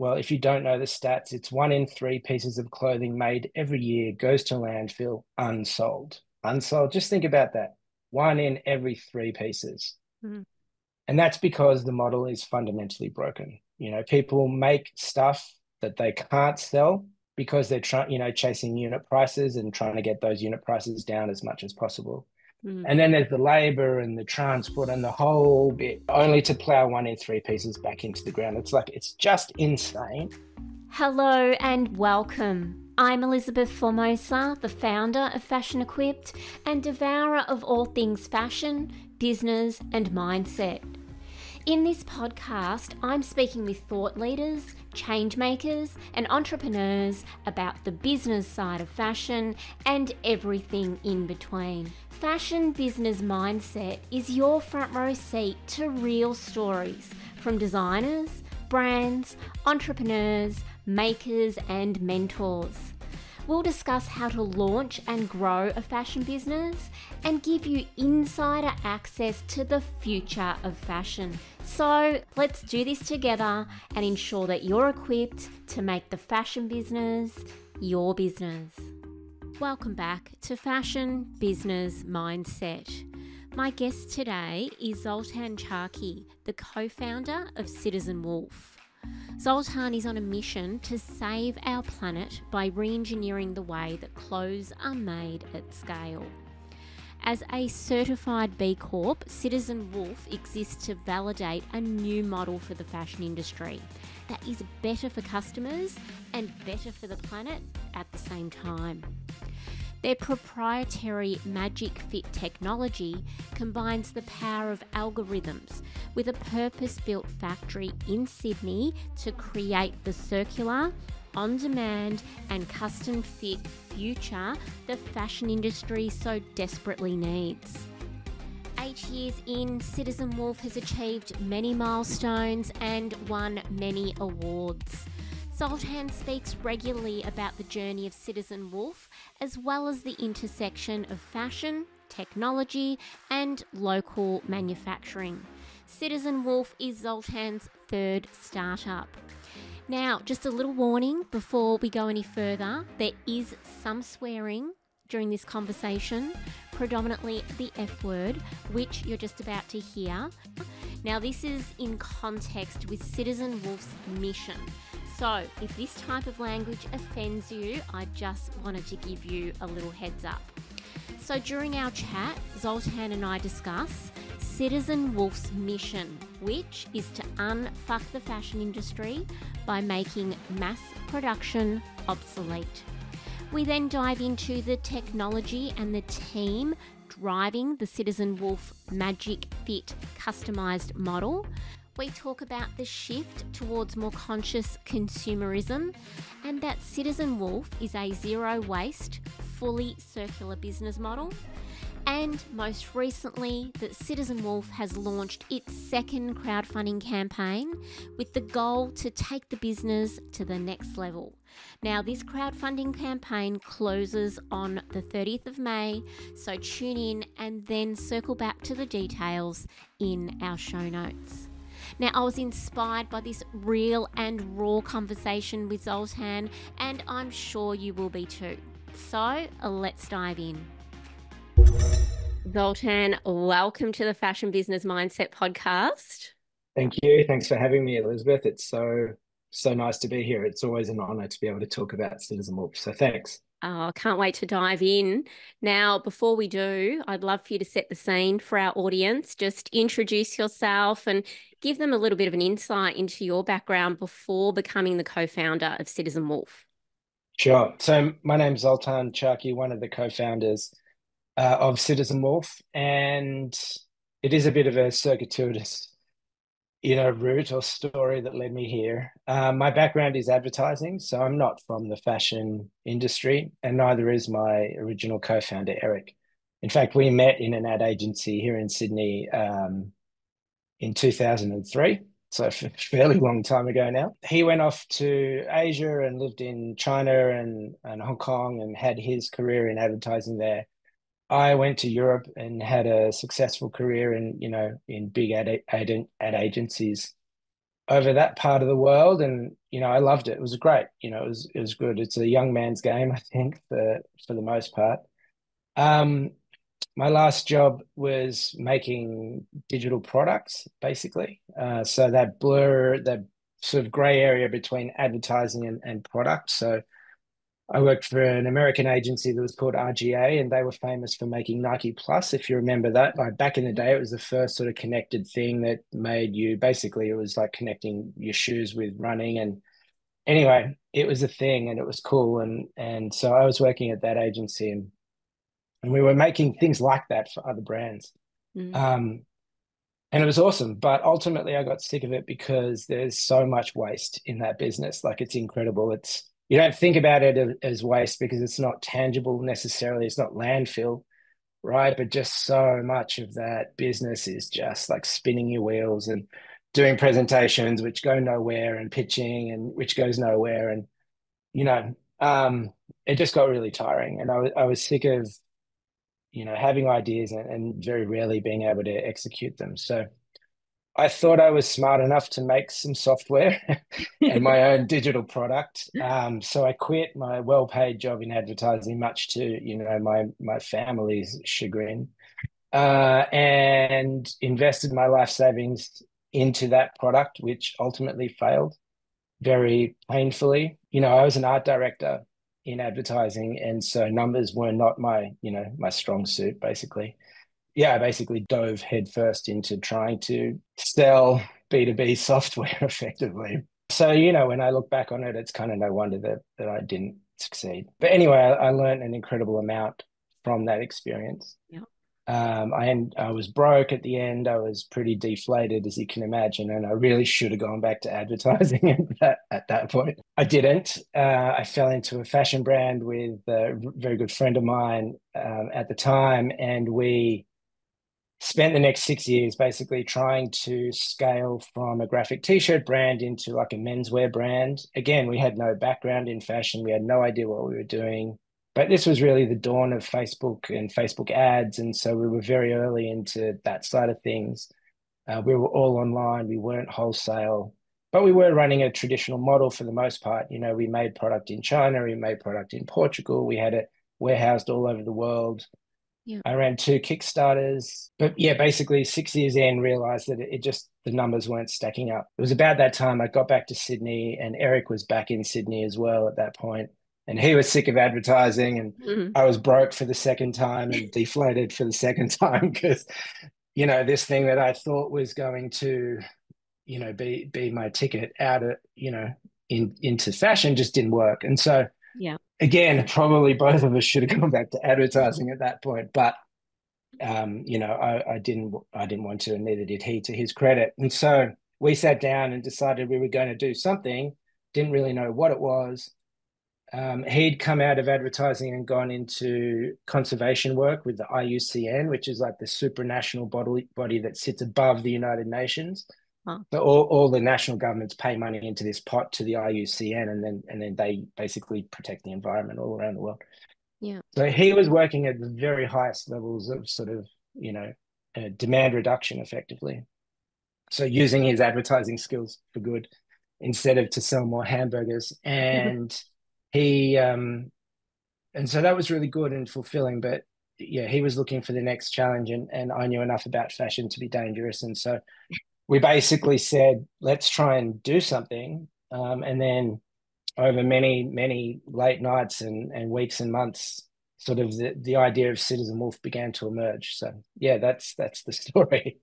Well, if you don't know the stats, it's 1 in 3 pieces of clothing made every year goes to landfill unsold. Unsold, just think about that. 1 in every 3 pieces. Mm-hmm. And that's because the model is fundamentally broken. You know, people make stuff that they can't sell because they're chasing unit prices and trying to get those unit prices down as much as possible. Mm. And then there's the labor and the transport and the whole bit, only to plow 1 in 3 pieces back into the ground. It's like, it's just insane. Hello and welcome. I'm Elizabeth Formosa, the founder of Fashion Equipped and devourer of all things fashion, business and mindset. In this podcast, I'm speaking with thought leaders, change makers, and entrepreneurs about the business side of fashion and everything in between. Fashion Business Mindset is your front row seat to real stories from designers, brands, entrepreneurs, makers, and mentors. We'll discuss how to launch and grow a fashion business and give you insider access to the future of fashion. So let's do this together and ensure that you're equipped to make the fashion business your business. Welcome back to Fashion Business Mindset. My guest today is Zoltan Csaki, the co-founder of Citizen Wolf. Zoltan is on a mission to save our planet by re-engineering the way that clothes are made at scale. As a certified B Corp, Citizen Wolf exists to validate a new model for the fashion industry that is better for customers and better for the planet at the same time. Their proprietary Magic Fit technology combines the power of algorithms with a purpose-built factory in Sydney to create the circular, on-demand and custom-fit future the fashion industry so desperately needs. 8 years in, Citizen Wolf has achieved many milestones and won many awards. Zoltan speaks regularly about the journey of Citizen Wolf, as well as the intersection of fashion, technology, and local manufacturing. Citizen Wolf is Zoltan's third startup. Now, just a little warning before we go any further, there is some swearing during this conversation, predominantly the F word, which you're just about to hear. Now, this is in context with Citizen Wolf's mission. So if this type of language offends you, I just wanted to give you a little heads up. So during our chat, Zoltan and I discuss Citizen Wolf's mission, which is to unfuck the fashion industry by making mass production obsolete. We then dive into the technology and the team driving the Citizen Wolf Magic Fit customized model. We talk about the shift towards more conscious consumerism and that Citizen Wolf is a zero-waste, fully circular business model. And most recently, that Citizen Wolf has launched its second crowdfunding campaign with the goal to take the business to the next level. Now, this crowdfunding campaign closes on the 30th of May, so tune in and then circle back to the details in our show notes. Now, I was inspired by this real and raw conversation with Zoltan, and I'm sure you will be too. So let's dive in. Zoltan, welcome to the Fashion Business Mindset podcast. Thank you. Thanks for having me, Elizabeth. It's so nice to be here. It's always an honor to be able to talk about Citizen Wolf. So thanks. Oh, I can't wait to dive in. Now, before we do, I'd love for you to set the scene for our audience. Just introduce yourself and give them a little bit of an insight into your background before becoming the co-founder of Citizen Wolf. Sure. So my name's Zoltan Csaki, one of the co-founders of Citizen Wolf, and it is a bit of a circuitous, route or story that led me here. My background is advertising, so I'm not from the fashion industry, and neither is my original co-founder, Eric. In fact, we met in an ad agency here in Sydney in 2003, so a fairly long time ago now. He went off to Asia and lived in China and Hong Kong and had his career in advertising there. I went to Europe and had a successful career in big ad agencies over that part of the world, and you know, I loved it. It was great. You know, it was good. It's a young man's game, I think, for the most part. My last job was making digital products, basically. So that blur, that sort of gray area between advertising and product. So I worked for an American agency that was called RGA, and they were famous for making Nike Plus, if you remember that. Like back in the day, it was the first sort of connected thing that made you, basically, it was like connecting your shoes with running. And anyway, it was a thing and it was cool. And so I was working at that agency, and we were making things like that for other brands. Mm-hmm. And it was awesome. But ultimately, I got sick of it because there's so much waste in that business. Like, it's incredible. You don't think about it as waste because it's not tangible necessarily. It's not landfill, right? But just so much of that business is just like spinning your wheels and doing presentations which go nowhere, and pitching and which goes nowhere. And, you know, it just got really tiring. And I was sick of, you know, having ideas and very rarely being able to execute them. So I thought I was smart enough to make some software and my own digital product. So I quit my well-paid job in advertising, much to, you know, my family's chagrin, and invested my life savings into that product, which ultimately failed very painfully. You know, I was an art director in advertising, and so numbers were not my, you know, my strong suit, basically. Yeah, I basically dove headfirst into trying to sell B2B software effectively. So, you know, when I look back on it, it's kind of no wonder that I didn't succeed. But anyway, I learned an incredible amount from that experience. Yeah. I was broke at the end. I was pretty deflated, as you can imagine, and I really should have gone back to advertising at that point. I didn't. I fell into a fashion brand with a very good friend of mine at the time, and we spent the next 6 years basically trying to scale from a graphic t-shirt brand into like a menswear brand. Again, we had no background in fashion. We had no idea what we were doing. But this was really the dawn of Facebook and Facebook ads. And so we were very early into that side of things. We were all online. We weren't wholesale, but we were running a traditional model for the most part. You know, we made product in China. We made product in Portugal. We had it warehoused all over the world. Yeah. I ran 2 Kickstarters, but yeah, basically 6 years in, realized that it just, the numbers weren't stacking up. It was about that time I got back to Sydney, and Eric was back in Sydney as well at that point. And he was sick of advertising, and I was broke for the second time and deflated for the second time because, you know, this thing that I thought was going to, you know, be my ticket out of, you know, into fashion just didn't work. And so yeah. Again, probably both of us should have gone back to advertising at that point, but you know, I didn't want to, and neither did he, to his credit. And so we sat down and decided we were going to do something. Didn't really know what it was. He'd come out of advertising and gone into conservation work with the IUCN, which is like the supranational body that sits above the United Nations. So all the national governments pay money into this pot to the IUCN, and then they basically protect the environment all around the world. Yeah. So he was working at the very highest levels of sort of, you know, demand reduction effectively. So using his advertising skills for good instead of to sell more hamburgers. And he, and so that was really good and fulfilling, but yeah, he was looking for the next challenge, and I knew enough about fashion to be dangerous. And so we basically said, let's try and do something. And then over many, many late nights and weeks and months, sort of the idea of Citizen Wolf began to emerge. So yeah, that's the story.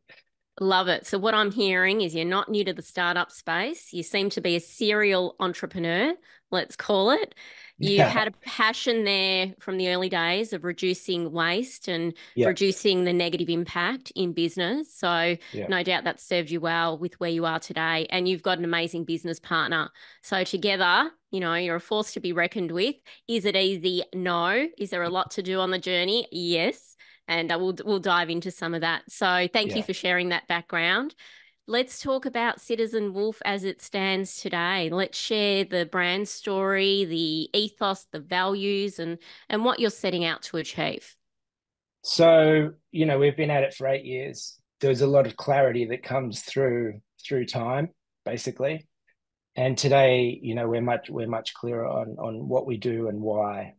Love it. So what I'm hearing is you're not new to the startup space. You seem to be a serial entrepreneur, let's call it. You had a passion there from the early days of reducing waste and reducing the negative impact in business. So no doubt that served you well with where you are today. And you've got an amazing business partner. So together, you know, you're a force to be reckoned with. Is it easy? No. Is there a lot to do on the journey? Yes. And we'll dive into some of that. So thank you for sharing that background. Let's talk about Citizen Wolf as it stands today. Let's share the brand story, the ethos, the values, and what you're setting out to achieve. So, you know, we've been at it for 8 years. There's a lot of clarity that comes through time, basically. And today, you know, we're much clearer on what we do and why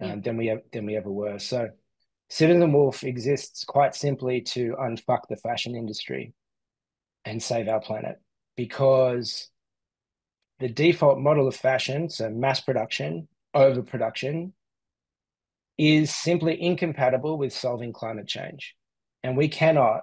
than we ever were. So Citizen Wolf exists quite simply to unfuck the fashion industry and save our planet, because the default model of fashion, so mass production, overproduction, is simply incompatible with solving climate change. And we cannot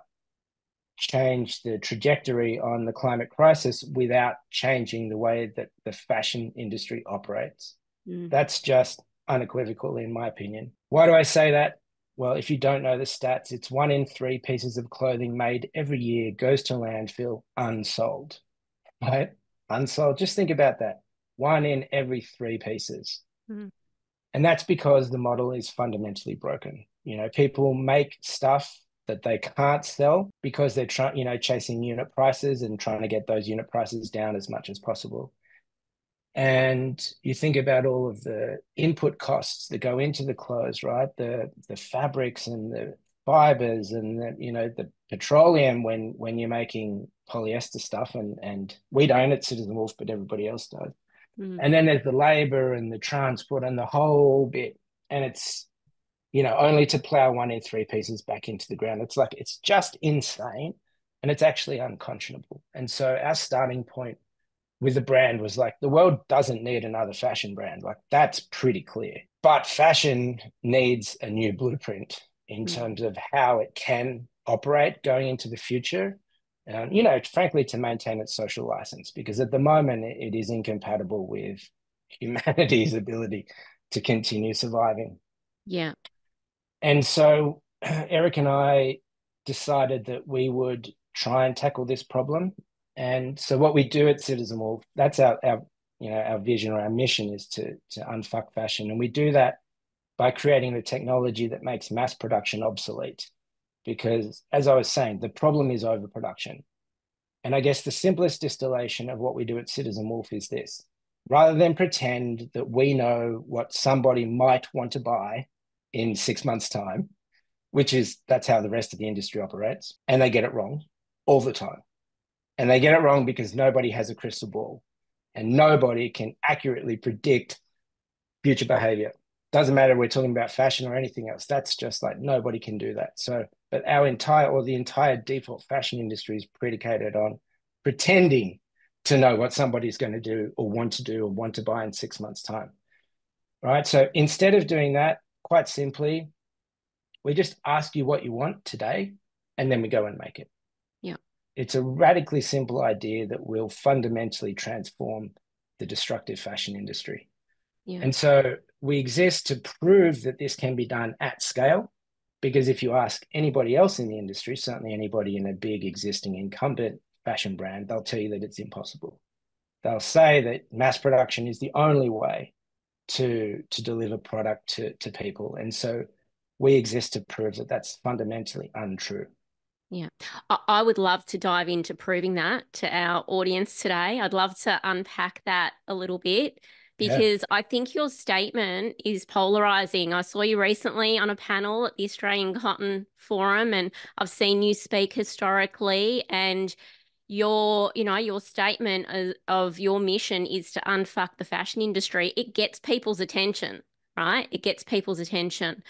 change the trajectory on the climate crisis without changing the way that the fashion industry operates. That's just unequivocal, in my opinion. Why do I say that? Well, if you don't know the stats, it's 1 in 3 pieces of clothing made every year goes to landfill unsold, right? Unsold. Just think about that. 1 in every 3 pieces. And that's because the model is fundamentally broken. You know, people make stuff that they can't sell because they're chasing unit prices and trying to get those unit prices down as much as possible. And you think about all of the input costs that go into the clothes, right? The fabrics and the fibers and the petroleum when you're making polyester stuff, and we don't at Citizen Wolf, but everybody else does. And then there's the labor and the transport and the whole bit. And it's, you know, only to plow 1 in 3 pieces back into the ground. It's like, it's just insane, and it's actually unconscionable. And so our starting point with the brand was like, the world doesn't need another fashion brand. Like, that's pretty clear, but fashion needs a new blueprint in terms of how it can operate going into the future. You know, frankly, to maintain its social license, because at the moment it is incompatible with humanity's ability to continue surviving. Yeah. And so Eric and I decided that we would try and tackle this problem. And so what we do at Citizen Wolf, that's our vision or our mission, is to unfuck fashion. And we do that by creating the technology that makes mass production obsolete. Because, as I was saying, the problem is overproduction. And I guess the simplest distillation of what we do at Citizen Wolf is this: rather than pretend that we know what somebody might want to buy in 6 months' time, that's how the rest of the industry operates, and they get it wrong all the time. And they get it wrong because nobody has a crystal ball and nobody can accurately predict future behavior. Doesn't matter if we're talking about fashion or anything else. That's just like, nobody can do that. So, but the entire default fashion industry is predicated on pretending to know what somebody's going to do or want to buy in 6 months' time, right? So instead of doing that, quite simply, we just ask you what you want today, and then we go and make it. Yeah. It's a radically simple idea that will fundamentally transform the destructive fashion industry. Yeah. And so we exist to prove that this can be done at scale, because if you ask anybody else in the industry, certainly anybody in a big existing incumbent fashion brand, they'll tell you that it's impossible. They'll say that mass production is the only way to deliver product to people. And so we exist to prove that that's fundamentally untrue. Yeah. I would love to dive into proving that to our audience today. I'd love to unpack that a little bit, because I think your statement is polarizing. I saw you recently on a panel at the Australian Cotton Forum, and I've seen you speak historically, and your statement of your mission is to unfuck the fashion industry. It gets people's attention, right? It gets people's attention.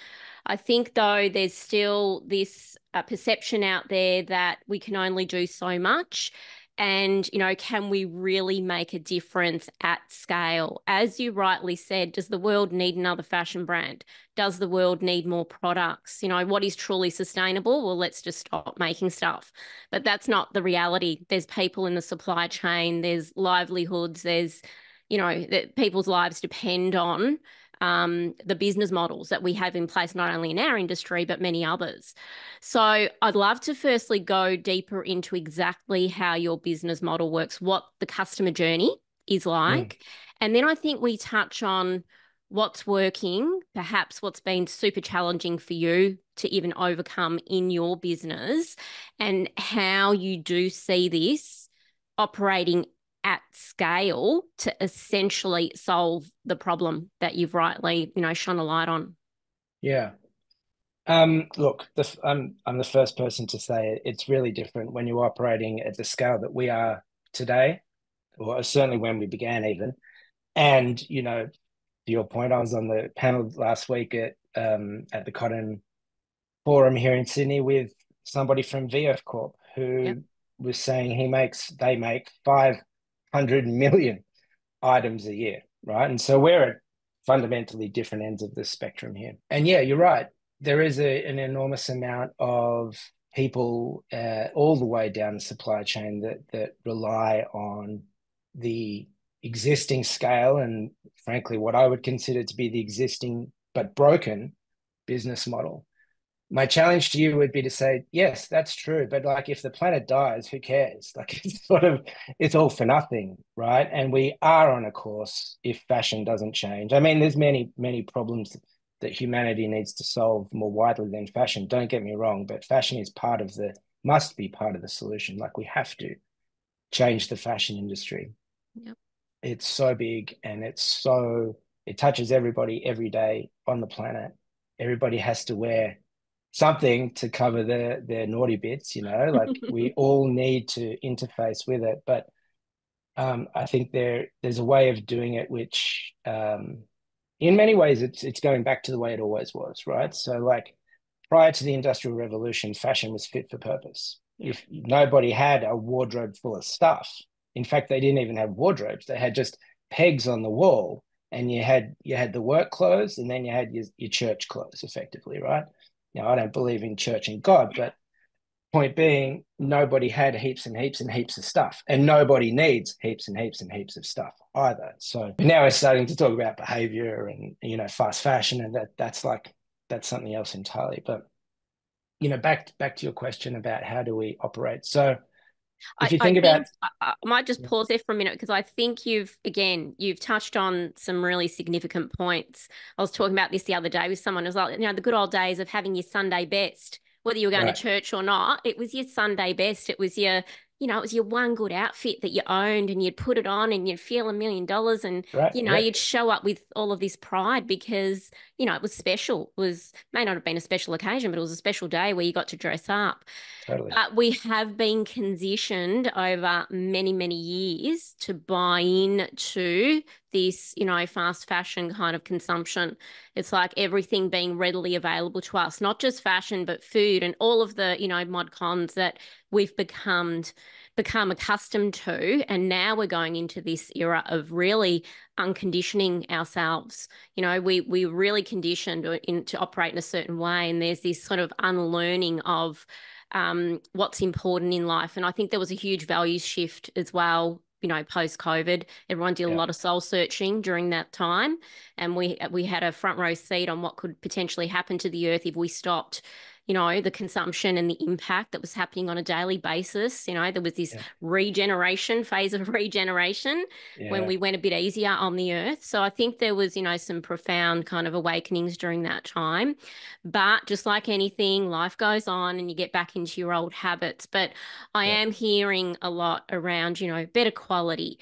I think, though, there's still this perception out there that we can only do so much. And, you know, can we really make a difference at scale? As you rightly said, does the world need another fashion brand? Does the world need more products? You know, what is truly sustainable? Well, let's just stop making stuff. But that's not the reality. There's people in the supply chain, there's livelihoods, there's, you know, that people's lives depend on the business models that we have in place, not only in our industry, but many others. So I'd love to firstly go deeper into exactly how your business model works, what the customer journey is like. And then I think we touch on what's working, perhaps what's been super challenging for you to even overcome in your business, and how you do see this operating at scale to essentially solve the problem that you've rightly, you know, shone a light on. Yeah. Look, I'm the first person to say it's really different when you're operating at the scale that we are today or certainly when we began even. And, you know, to your point, I was on the panel last week at the Cotton Forum here in Sydney with somebody from VF Corp who was saying they make 500 million items a year, right? And so we're at fundamentally different ends of the spectrum here. And yeah, you're right. There is an enormous amount of people all the way down the supply chain that rely on the existing scale and, frankly, what I would consider to be the existing but broken business model. My challenge to you would be to say, yes, that's true, but like if the planet dies, who cares? Like it's all for nothing, right? And we are on a course if fashion doesn't change. I mean, there's many, many problems that humanity needs to solve more widely than fashion. Don't get me wrong, but fashion is must be part of the solution. Like we have to change the fashion industry. Yep. It's so big and it touches everybody every day on the planet. Everybody has to wear something to cover their naughty bits, you know, like we all need to interface with it. But I think there's a way of doing it, which in many ways it's going back to the way it always was, right? So like prior to the Industrial Revolution, fashion was fit for purpose. If nobody had a wardrobe full of stuff, in fact, they didn't even have wardrobes. They had just pegs on the wall, and you had the work clothes, and then you had your church clothes effectively, right? Now, I don't believe in church and God, but point being, nobody had heaps and heaps and heaps of stuff, and nobody needs heaps and heaps and heaps of stuff either. So now we're starting to talk about behavior and, you know, fast fashion, and that's something else entirely. But, you know, back to your question about how do we operate. So if you I might just pause there for a minute, because I think you've touched on some really significant points. I was talking about this the other day with someone who was like, you know, the good old days of having your Sunday best, whether you were going to church or not, it was your Sunday best. It was your, you know, it was your one good outfit that you owned, and you'd put it on and you'd feel $1 million, and, you know, you'd show up with all of this pride because, you know, it was special. It was, may not have been a special occasion, but it was a special day where you got to dress up. Totally. But we have been conditioned over many, many years to buy into this, you know, fast fashion kind of consumption. It's like everything being readily available to us, not just fashion, but food and all of the, you know, mod cons that we've become accustomed to. And now we're going into this era of really unconditioning ourselves. You know, we're really conditioned to operate in a certain way. And there's this sort of unlearning of what's important in life. And I think there was a huge value shift as well, you know, post-COVID. Everyone did a lot of soul searching during that time. And we had a front row seat on what could potentially happen to the earth if we stopped, you know, the consumption and the impact that was happening on a daily basis. You know, there was this phase of regeneration when we went a bit easier on the earth. So I think there was, you know, some profound kind of awakenings during that time. But just like anything, life goes on and you get back into your old habits. But I am hearing a lot around, you know, better quality,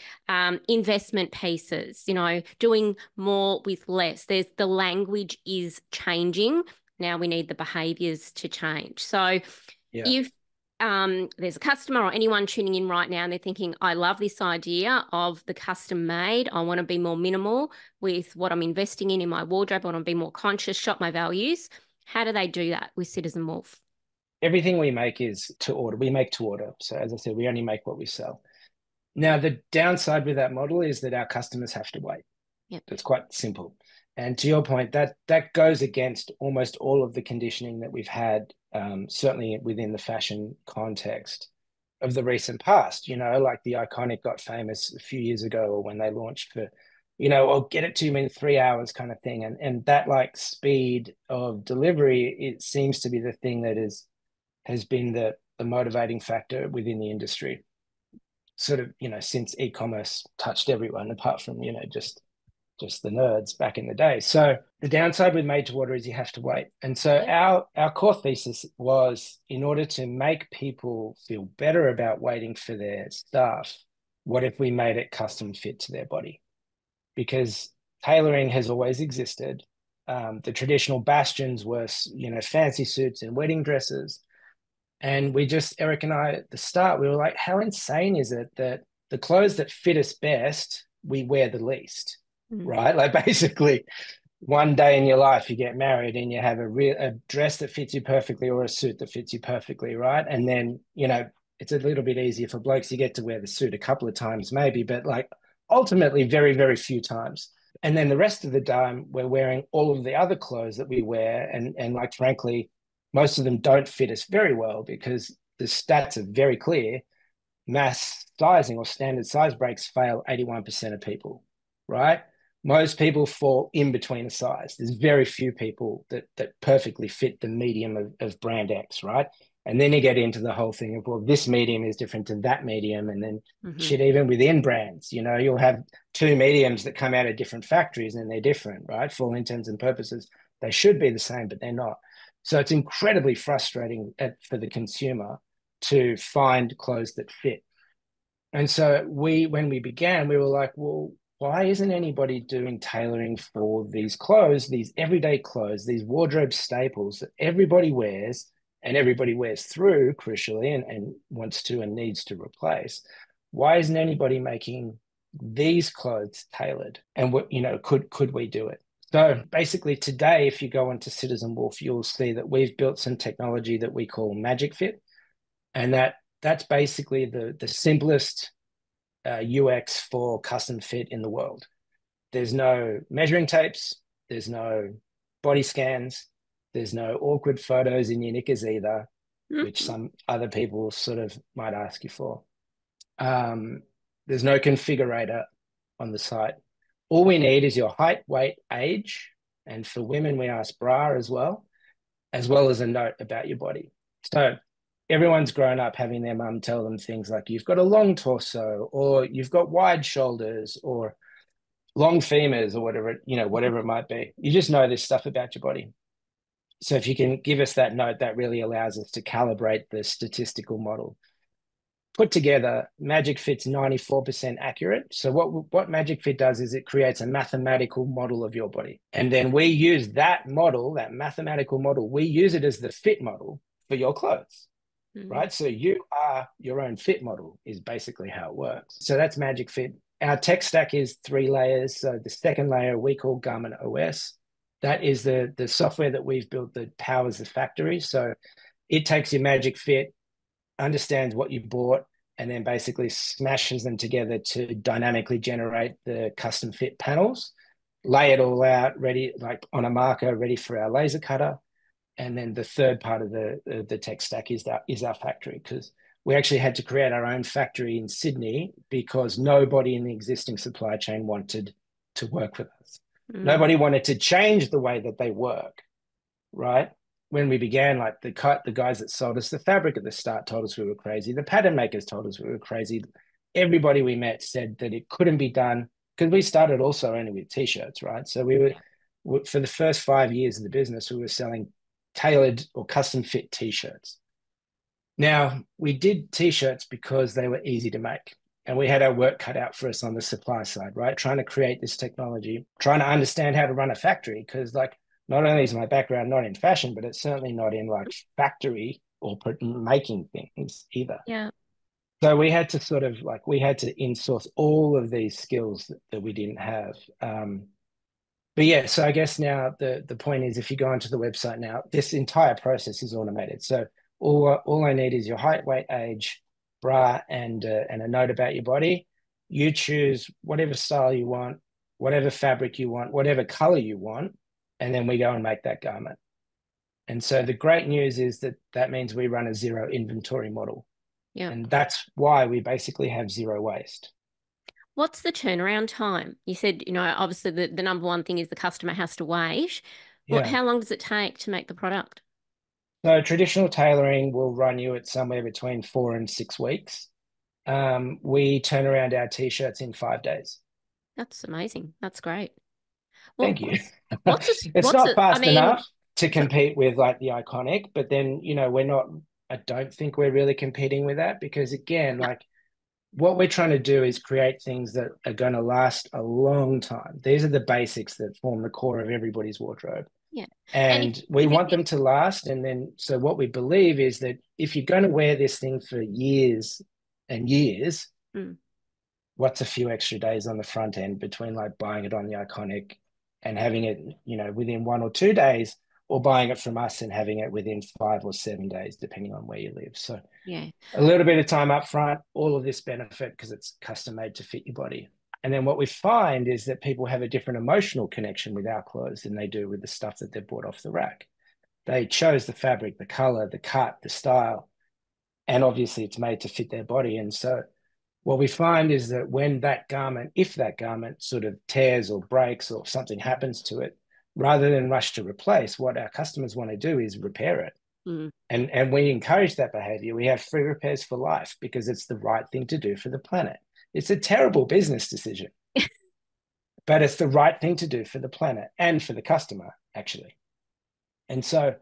investment pieces, you know, doing more with less. The language is changing. Now we need the behaviours to change. So if there's a customer or anyone tuning in right now and they're thinking, I love this idea of the custom made, I want to be more minimal with what I'm investing in my wardrobe, I want to be more conscious, shop my values, how do they do that with Citizen Wolf? Everything we make is to order. We make to order. So as I said, we only make what we sell. Now the downside with that model is that our customers have to wait. Yep. It's quite simple. And to your point, that goes against almost all of the conditioning that we've had, certainly within the fashion context of the recent past, you know, like the Iconic got famous a few years ago, or when they launched for, you know, I'll get it to you in 3 hours kind of thing. And that like speed of delivery, it seems to be the thing that has been the motivating factor within the industry, sort of, you know, since e-commerce touched everyone apart from, you know, just the nerds back in the day. So the downside with made to order is you have to wait. And so our core thesis was, in order to make people feel better about waiting for their stuff, what if we made it custom fit to their body? Because tailoring has always existed. The traditional bastions were, you know, fancy suits and wedding dresses. And Eric and I at the start, we were like, how insane is it that the clothes that fit us best, we wear the least, right? Like basically one day in your life, you get married and you have a dress that fits you perfectly or a suit that fits you perfectly, right? And then, you know, it's a little bit easier for blokes. You get to wear the suit a couple of times maybe, but like ultimately very, very few times. And then the rest of the time, we're wearing all of the other clothes that we wear. And like, frankly, most of them don't fit us very well because the stats are very clear. Mass sizing or standard size breaks fail 81% of people, right? Most people fall in between a size. There's very few people that perfectly fit the medium of brand X, right? And then you get into the whole thing of, well, this medium is different to that medium. And then shit, even within brands, you know, you'll have two mediums that come out of different factories and they're different, right? For all intents and purposes, they should be the same, but they're not. So it's incredibly frustrating for the consumer to find clothes that fit. And so when we began, we were like, well, why isn't anybody doing tailoring for these clothes, these everyday clothes, these wardrobe staples that everybody wears and everybody wears through, crucially, and wants to and needs to replace? Why isn't anybody making these clothes tailored? And what, you know, could we do it? So basically today, if you go onto Citizen Wolf, you'll see that we've built some technology that we call Magic Fit. And that's basically the simplest UX for custom fit in the world. There's no measuring tapes. There's no body scans. There's no awkward photos in your knickers either, which some other people sort of might ask you for. There's no configurator on the site. All we need is your height, weight, age. And for women, we ask bra as well as a note about your body. So everyone's grown up having their mum tell them things like, you've got a long torso or you've got wide shoulders or long femurs or whatever, you know, whatever it might be. You just know this stuff about your body. So if you can give us that note, that really allows us to calibrate the statistical model. Put together, Magic Fit's 94% accurate. So what Magic Fit does is it creates a mathematical model of your body. And then we use that model, that mathematical model, we use it as the fit model for your clothes, right? So you are your own fit model is basically how it works. So that's Magic Fit. Our tech stack is 3 layers. So the second layer we call Garmin OS. That is the software that we've built that powers the factory. So it takes your Magic Fit, understands what you bought, and then basically smashes them together to dynamically generate the custom fit panels, lay it all out ready, like on a marker, ready for our laser cutter. And then the third part of the tech stack is our factory, because we actually had to create our own factory in Sydney because nobody in the existing supply chain wanted to work with us. Nobody wanted to change the way that they work, right? When we began, like the guys that sold us the fabric at the start told us we were crazy. The pattern makers told us we were crazy. Everybody we met said that it couldn't be done because we started also only with T-shirts, right? So we were, for the first 5 years of the business, we were selling tailored or custom fit T-shirts. Now, we did T-shirts because they were easy to make. And we had our work cut out for us on the supply side, right? Trying to create this technology, trying to understand how to run a factory. Because like, not only is my background not in fashion, but it's certainly not in like factory or making things either. Yeah. So we had to sort of like, we had to insource all of these skills that we didn't have. But yeah, so I guess now the point is, if you go onto the website now, this entire process is automated. So all I need is your height, weight, age, bra and a note about your body. You choose whatever style you want, whatever fabric you want, whatever color you want, and then we go and make that garment. And so the great news is that means we run a zero inventory model. Yeah. And that's why we basically have zero waste. What's the turnaround time? You said, you know, obviously the number one thing is the customer has to wait. Yeah. How long does it take to make the product? So traditional tailoring will run you at somewhere between 4 and 6 weeks. We turn around our T-shirts in 5 days. That's amazing. That's great. Well, thank you. It's not fast enough to compete with like the Iconic, but then, you know, I don't think we're really competing with that because again, like what we're trying to do is create things that are going to last a long time. These are the basics that form the core of everybody's wardrobe. Yeah. And we want them to last. And then, so what we believe is that if you're going to wear this thing for years and years, what's a few extra days on the front end between like buying it on the Iconic and having it, you know, within 1 or 2 days, or buying it from us and having it within 5 or 7 days, depending on where you live. So yeah, a little bit of time up front, all of this benefit because it's custom made to fit your body. And then what we find is that people have a different emotional connection with our clothes than they do with the stuff that they've bought off the rack. They chose the fabric, the color, the cut, the style, and obviously it's made to fit their body. And so what we find is that when that garment, if that garment sort of tears or breaks or something happens to it, rather than rush to replace, what our customers want to do is repair it. Mm. And we encourage that behavior. We have free repairs for life because it's the right thing to do for the planet. It's a terrible business decision, but it's the right thing to do for the planet and for the customer, actually. And so,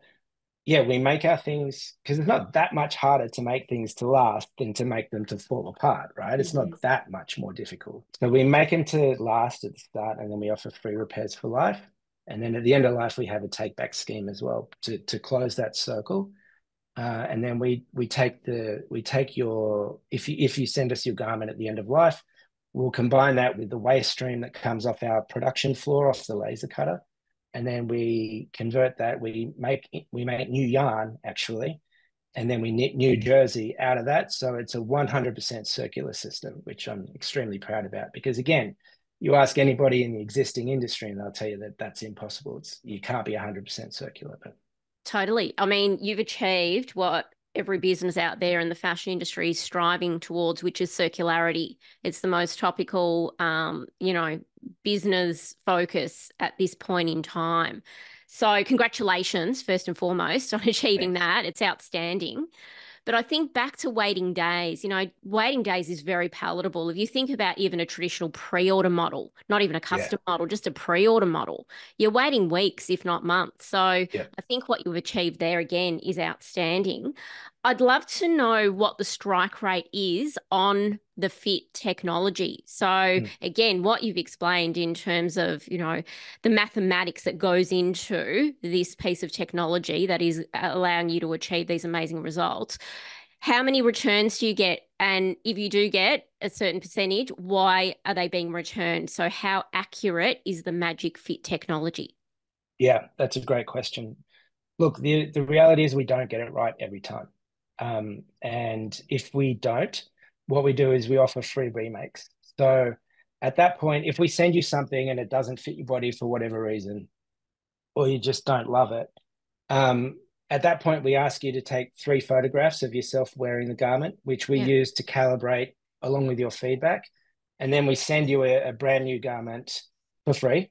yeah, we make our things, because it's not that much harder to make things to last than to make them to fall apart, right? It's not that much more difficult. So we make them to last at the start, and then we offer free repairs for life. And then at the end of life, we have a take-back scheme as well to close that circle. And then we take your if you send us your garment at the end of life, we'll combine that with the waste stream that comes off our production floor off the laser cutter, and then we convert that. We make new yarn actually, and then we knit new jersey out of that. So it's a 100% circular system, which I'm extremely proud about because again, you ask anybody in the existing industry and they'll tell you that that's impossible. You can't be 100% circular. But totally. I mean, you've achieved what every business out there in the fashion industry is striving towards, which is circularity. It's the most topical, business focus at this point in time. So congratulations, first and foremost, on achieving that. It's outstanding. But I think back to waiting days, waiting days is very palatable. If you think about even a traditional pre-order model, not even a custom model, just a pre-order model, you're waiting weeks, if not months. So I think what you've achieved there again is outstanding. I'd love to know what the strike rate is on the fit technology. So again, what you've explained in terms of, the mathematics that goes into this piece of technology that is allowing you to achieve these amazing results. How many returns do you get? And if you do get a certain percentage, why are they being returned? So how accurate is the Magic Fit technology? Yeah, that's a great question. Look, the reality is we don't get it right every time. And if we don't, what we do is we offer free remakes. So at that point, if we send you something and it doesn't fit your body for whatever reason, or you just don't love it, at that point, we ask you to take 3 photographs of yourself wearing the garment, which we use to calibrate along with your feedback. And then we send you a brand new garment for free.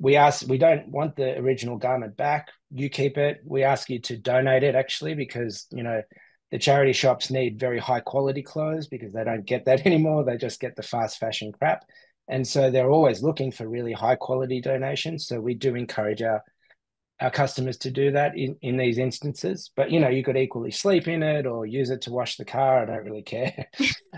We don't want the original garment back. You keep it. We ask you to donate it actually, because, the charity shops need very high quality clothes because they don't get that anymore. They just get the fast fashion crap. And so they're always looking for really high quality donations. So we do encourage our customers to do that in these instances. But, you could equally sleep in it or use it to wash the car. I don't really care.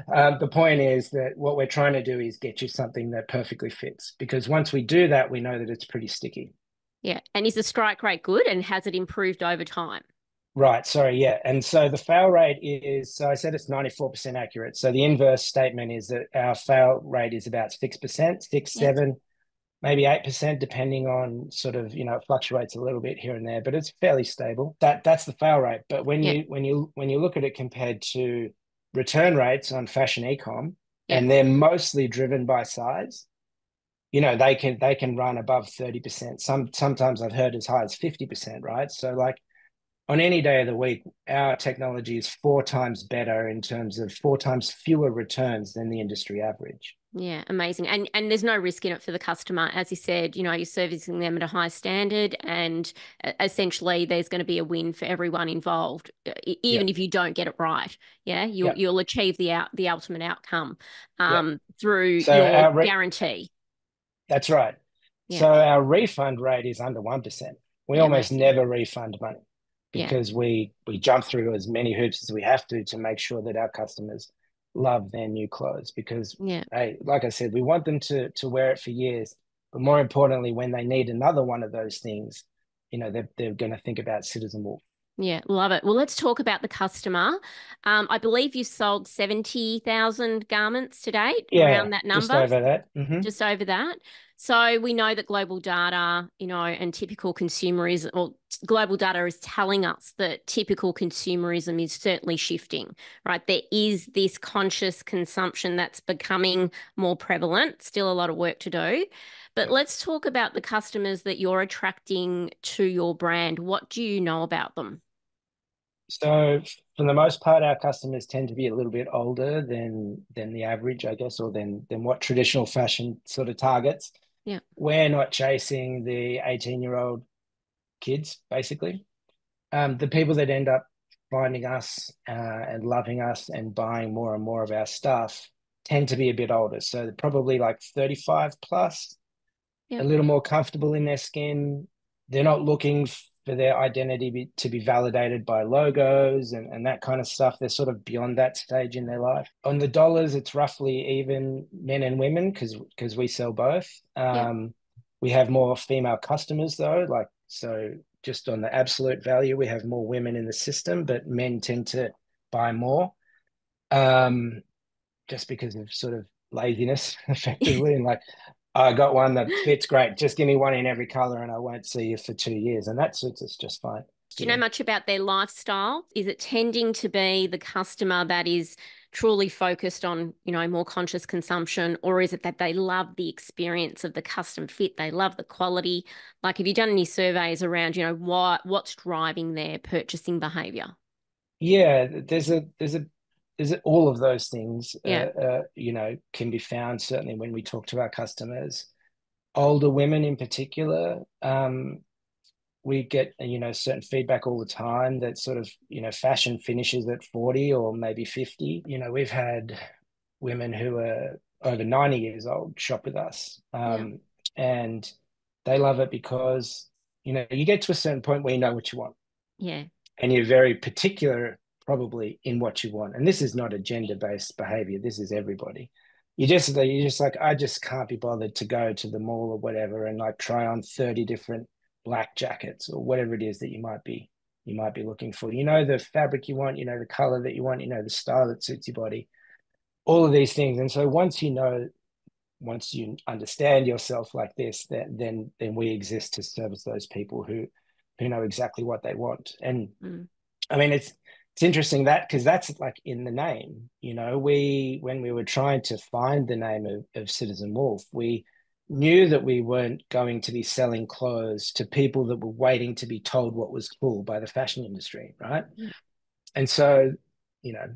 The point is that what we're trying to do is get you something that perfectly fits, because once we do that, we know that it's pretty sticky. Yeah. And is the strike rate good, and has it improved over time? Right. Sorry. Yeah. And so the fail rate is, so I said it's 94% accurate. So the inverse statement is that our fail rate is about 6%, 7, maybe 8%, depending on sort of, it fluctuates a little bit here and there, but it's fairly stable. That's the fail rate. But when you look at it compared to return rates on fashion e-com, and they're mostly driven by size, they can run above 30%. Sometimes I've heard as high as 50%, right? So like, on any day of the week, our technology is 4 times better in terms of 4 times fewer returns than the industry average. Yeah, amazing. And there's no risk in it for the customer. As you said, you're servicing them at a high standard, and essentially there's going to be a win for everyone involved, even if you don't get it right. Yeah, you'll achieve the ultimate outcome through your guarantee. That's right. Yeah. So our refund rate is under 1%. We almost never refund money, because we jump through as many hoops as we have to make sure that our customers love their new clothes, because like I said, we want them to wear it for years, but more importantly, when they need another one of those things, they're going to think about Citizen Wolf. Yeah, love it. Well, let's talk about the customer. I believe you sold 70,000 garments to date, around that number. Just over that. Mm-hmm. Just over that. So we know that global data, you know, and typical consumerism, or global data is telling us that typical consumerism is certainly shifting, right? There is this conscious consumption that's becoming more prevalent, still a lot of work to do. But let's talk about the customers that you're attracting to your brand. What do you know about them? So for the most part, our customers tend to be a little bit older than the average, I guess, or than what traditional fashion sort of targets. Yeah, we're not chasing the 18-year-old kids, basically. The people that end up finding us and loving us and buying more and more of our stuff tend to be a bit older. So they're probably like 35 plus, a little more comfortable in their skin. They're not looking for their identity to be validated by logos and that kind of stuff. They're sort of beyond that stage in their life. On the dollars, it's roughly even men and women because we sell both. We have more female customers though. Like, so just on the absolute value, we have more women in the system, but men tend to buy more just because of sort of laziness effectively. And like, I got one that fits great. Just give me one in every color and I won't see you for 2 years. And that suits us just fine. Do you know much about their lifestyle? Is it tending to be the customer that is truly focused on, you know, more conscious consumption, or is it that they love the experience of the custom fit? They love the quality. Like, have you done any surveys around, you know, what's driving their purchasing behavior? Yeah, there's all of those things, you know, can be found certainly when we talk to our customers. Older women in particular, we get, you know, certain feedback all the time that sort of, you know, fashion finishes at 40 or maybe 50. You know, we've had women who are over 90 years old shop with us and they love it because, you know, you get to a certain point where you know what you want. Yeah. And you're very particular probably in what you want. And this is not a gender-based behavior. This is everybody. You're just like, I just can't be bothered to go to the mall or whatever and like try on 30 different black jackets or whatever it is that you might be looking for. You know the fabric you want, you know the color that you want, you know the style that suits your body, all of these things. And so once you understand yourself like this, then we exist to service those people who know exactly what they want. And I mean, it's interesting that, because that's like in the name. You know, when we were trying to find the name of Citizen Wolf, we knew that we weren't going to be selling clothes to people that were waiting to be told what was cool by the fashion industry, right? Yeah. And so, you know,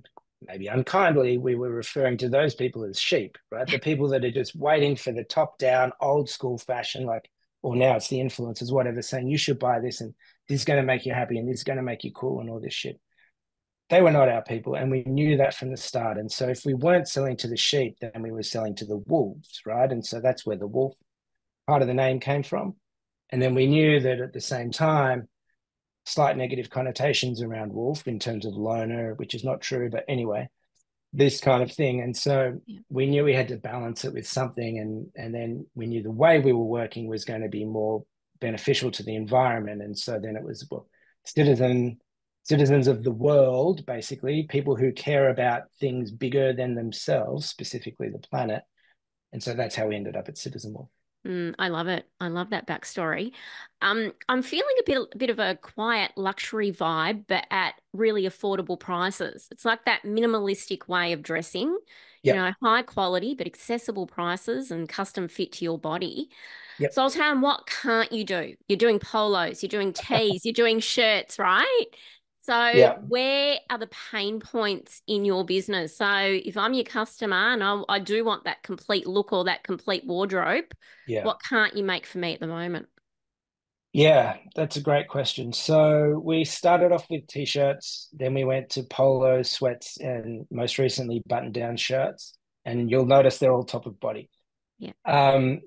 maybe unkindly, we were referring to those people as sheep, right? The people that are just waiting for the top-down old school fashion, like, or now it's the influencers, whatever, saying you should buy this and this is going to make you happy and this is going to make you cool and all this shit. They were not our people, and we knew that from the start. And so if we weren't selling to the sheep, then we were selling to the wolves, right? And so that's where the wolf part of the name came from. And then we knew that at the same time, slight negative connotations around wolf in terms of loner, which is not true, but anyway, this kind of thing. And so we knew we had to balance it with something, and then we knew the way we were working was going to be more beneficial to the environment. And so then it was, well, citizens of the world, basically, people who care about things bigger than themselves, specifically the planet. And so that's how we ended up at Citizen Wolf. I love it. I love that backstory. I'm feeling a bit of a quiet luxury vibe, but at really affordable prices. It's like that minimalistic way of dressing, you know, high quality, but accessible prices and custom fit to your body. Yep. So Zoltan, what can't you do? You're doing polos, you're doing tees, you're doing shirts, right? So where are the pain points in your business? So if I'm your customer and I do want that complete look or that complete wardrobe, what can't you make for me at the moment? Yeah, that's a great question. So we started off with T-shirts, then we went to polos, sweats, and most recently button-down shirts. And you'll notice they're all top of body. Yeah.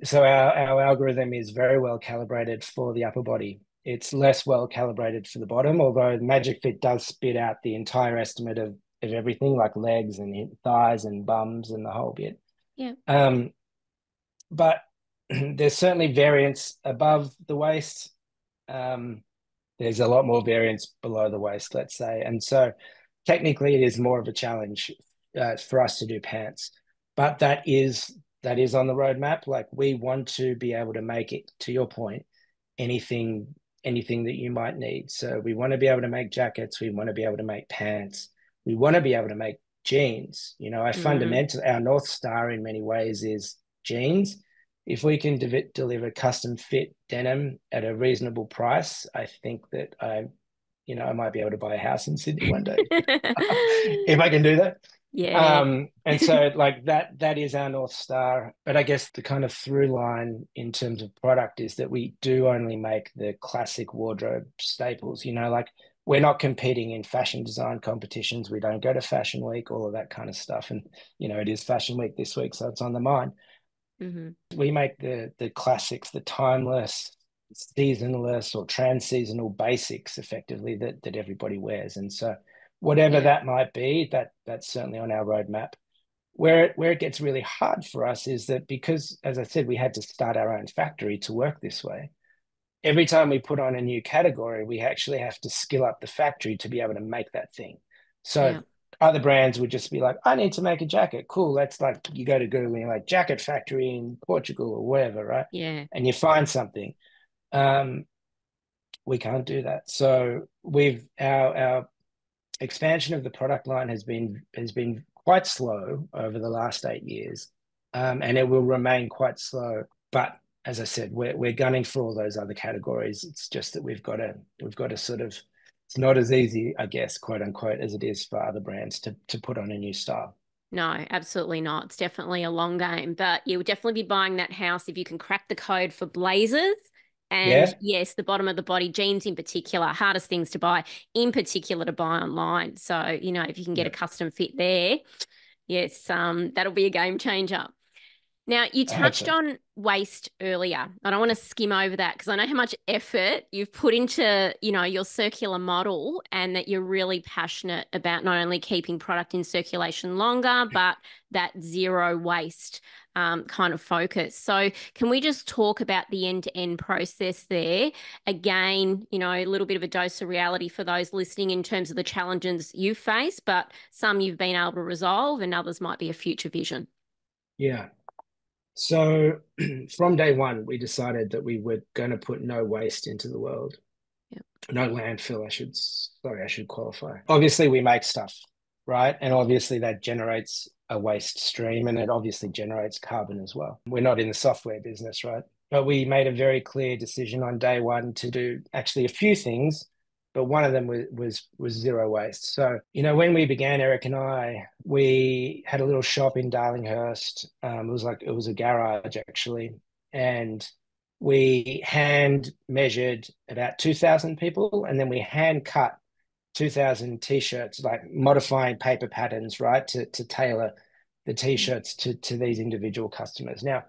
So our algorithm is very well calibrated for the upper body. It's less well calibrated for the bottom, although Magic Fit does spit out the entire estimate of everything, like legs and thighs and bums and the whole bit. Yeah. But there's certainly variance above the waist, there's a lot more variance below the waist, let's say. And so technically it is more of a challenge for us to do pants, but that is on the roadmap. Like, we want to be able to make it, to your point, anything that you might need. So we want to be able to make jackets. We want to be able to make pants. We want to be able to make jeans. You know, our North Star in many ways is jeans. If we can deliver custom fit denim at a reasonable price, I think that I might be able to buy a house in Sydney one day if I can do that. Yeah. And so like that is our North Star. But I guess the kind of through line in terms of product is that we do only make the classic wardrobe staples. You know, like, we're not competing in fashion design competitions. We don't go to Fashion Week, all of that kind of stuff. And, you know, it is Fashion Week this week, so it's on the mind. Mm-hmm. We make the classics, the timeless, seasonless or trans-seasonal basics, effectively, that everybody wears. And so whatever that might be, that's certainly on our roadmap. Where it gets really hard for us is that, because, as I said, we had to start our own factory to work this way. Every time we put on a new category, we actually have to skill up the factory to be able to make that thing. So other brands would just be like, I need to make a jacket. Cool. That's like, you go to Google and you're like, jacket factory in Portugal or whatever, right? Yeah. And you find something. We can't do that. So we've our expansion of the product line has been quite slow over the last 8 years, and it will remain quite slow. But as I said, we're gunning for all those other categories. It's just that we've got to sort of, it's not as easy, I guess, quote unquote, as it is for other brands to put on a new style. No, absolutely not. It's definitely a long game, but you'll definitely be buying that house if you can crack the code for blazers. And yes, the bottom of the body, jeans in particular, hardest things to buy, in particular to buy online. So, you know, if you can get a custom fit there, yes, that'll be a game changer. Now, you touched on waist earlier. I don't want to skim over that because I know how much effort you've put into, you know, your circular model, and that you're really passionate about not only keeping product in circulation longer, but that zero waste kind of focus. So can we just talk about the end-to-end process there? Again, you know, a little bit of a dose of reality for those listening in terms of the challenges you face, but some you've been able to resolve and others might be a future vision. Yeah. So from day one, we decided that we were going to put no waste into the world. Yep. No landfill, I should qualify. Obviously, we make stuff, right? And obviously that generates a waste stream, and it obviously generates carbon as well. We're not in the software business, right? But we made a very clear decision on day one to do actually a few things, but one of them was zero waste. So, you know, when we began, Eric and I, we had a little shop in Darlinghurst. It was a garage, actually. And we hand measured about 2,000 people, and then we hand cut 2,000 T-shirts, like modifying paper patterns, right, to tailor the T-shirts to these individual customers. Now,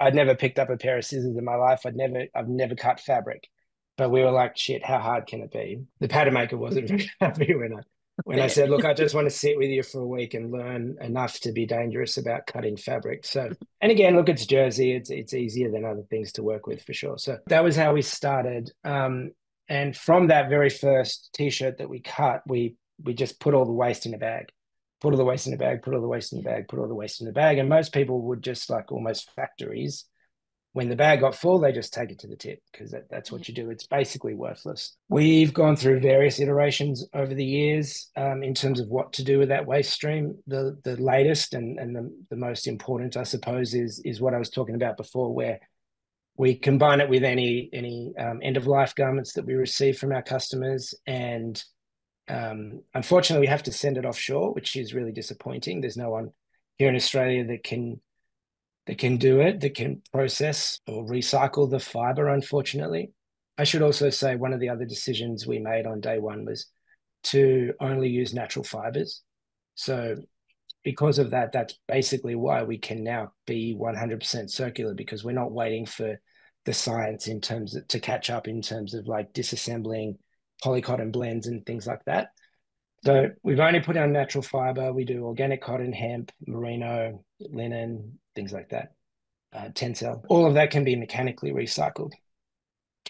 I'd never picked up a pair of scissors in my life. I've never cut fabric. But we were like, shit, how hard can it be? The pattern maker wasn't very happy when I said, look, I just want to sit with you for a week and learn enough to be dangerous about cutting fabric. So, and again, look, it's jersey. It's easier than other things to work with for sure. So that was how we started. And from that very first T-shirt that we cut, we just put all the waste in a bag, put all the waste in a bag, put all the waste in a bag, put all the waste in a bag. And most people would just, like almost factories, when the bag got full, they just take it to the tip because that's what you do. It's basically worthless. We've gone through various iterations over the years in terms of what to do with that waste stream. The latest and the most important, I suppose, is what I was talking about before, where we combine it with any end-of-life garments that we receive from our customers. And unfortunately, we have to send it offshore, which is really disappointing. There's no one here in Australia that can process or recycle the fiber, unfortunately. I should also say one of the other decisions we made on day one was to only use natural fibers. So because of that, that's basically why we can now be 100% circular, because we're not waiting for the science in terms of, to catch up in terms of like disassembling polycotton blends and things like that. So we've only put on natural fiber. We do organic cotton, hemp, merino, linen, things like that, Tencel. All of that can be mechanically recycled.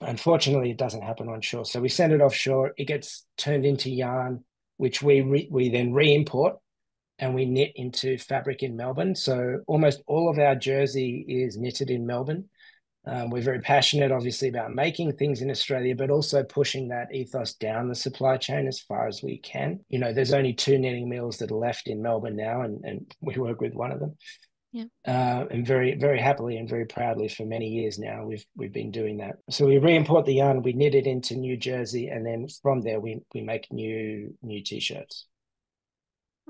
Unfortunately, it doesn't happen onshore. So we send it offshore. It gets turned into yarn, which we then re-import and we knit into fabric in Melbourne. So almost all of our jersey is knitted in Melbourne. We're very passionate, obviously, about making things in Australia, but also pushing that ethos down the supply chain as far as we can. You know, there's only 2 knitting mills that are left in Melbourne now, and we work with one of them. Yeah. And very, very happily and very proudly for many years now, we've been doing that. So we re-import the yarn, we knit it into New Jersey, and then from there we make new T-shirts.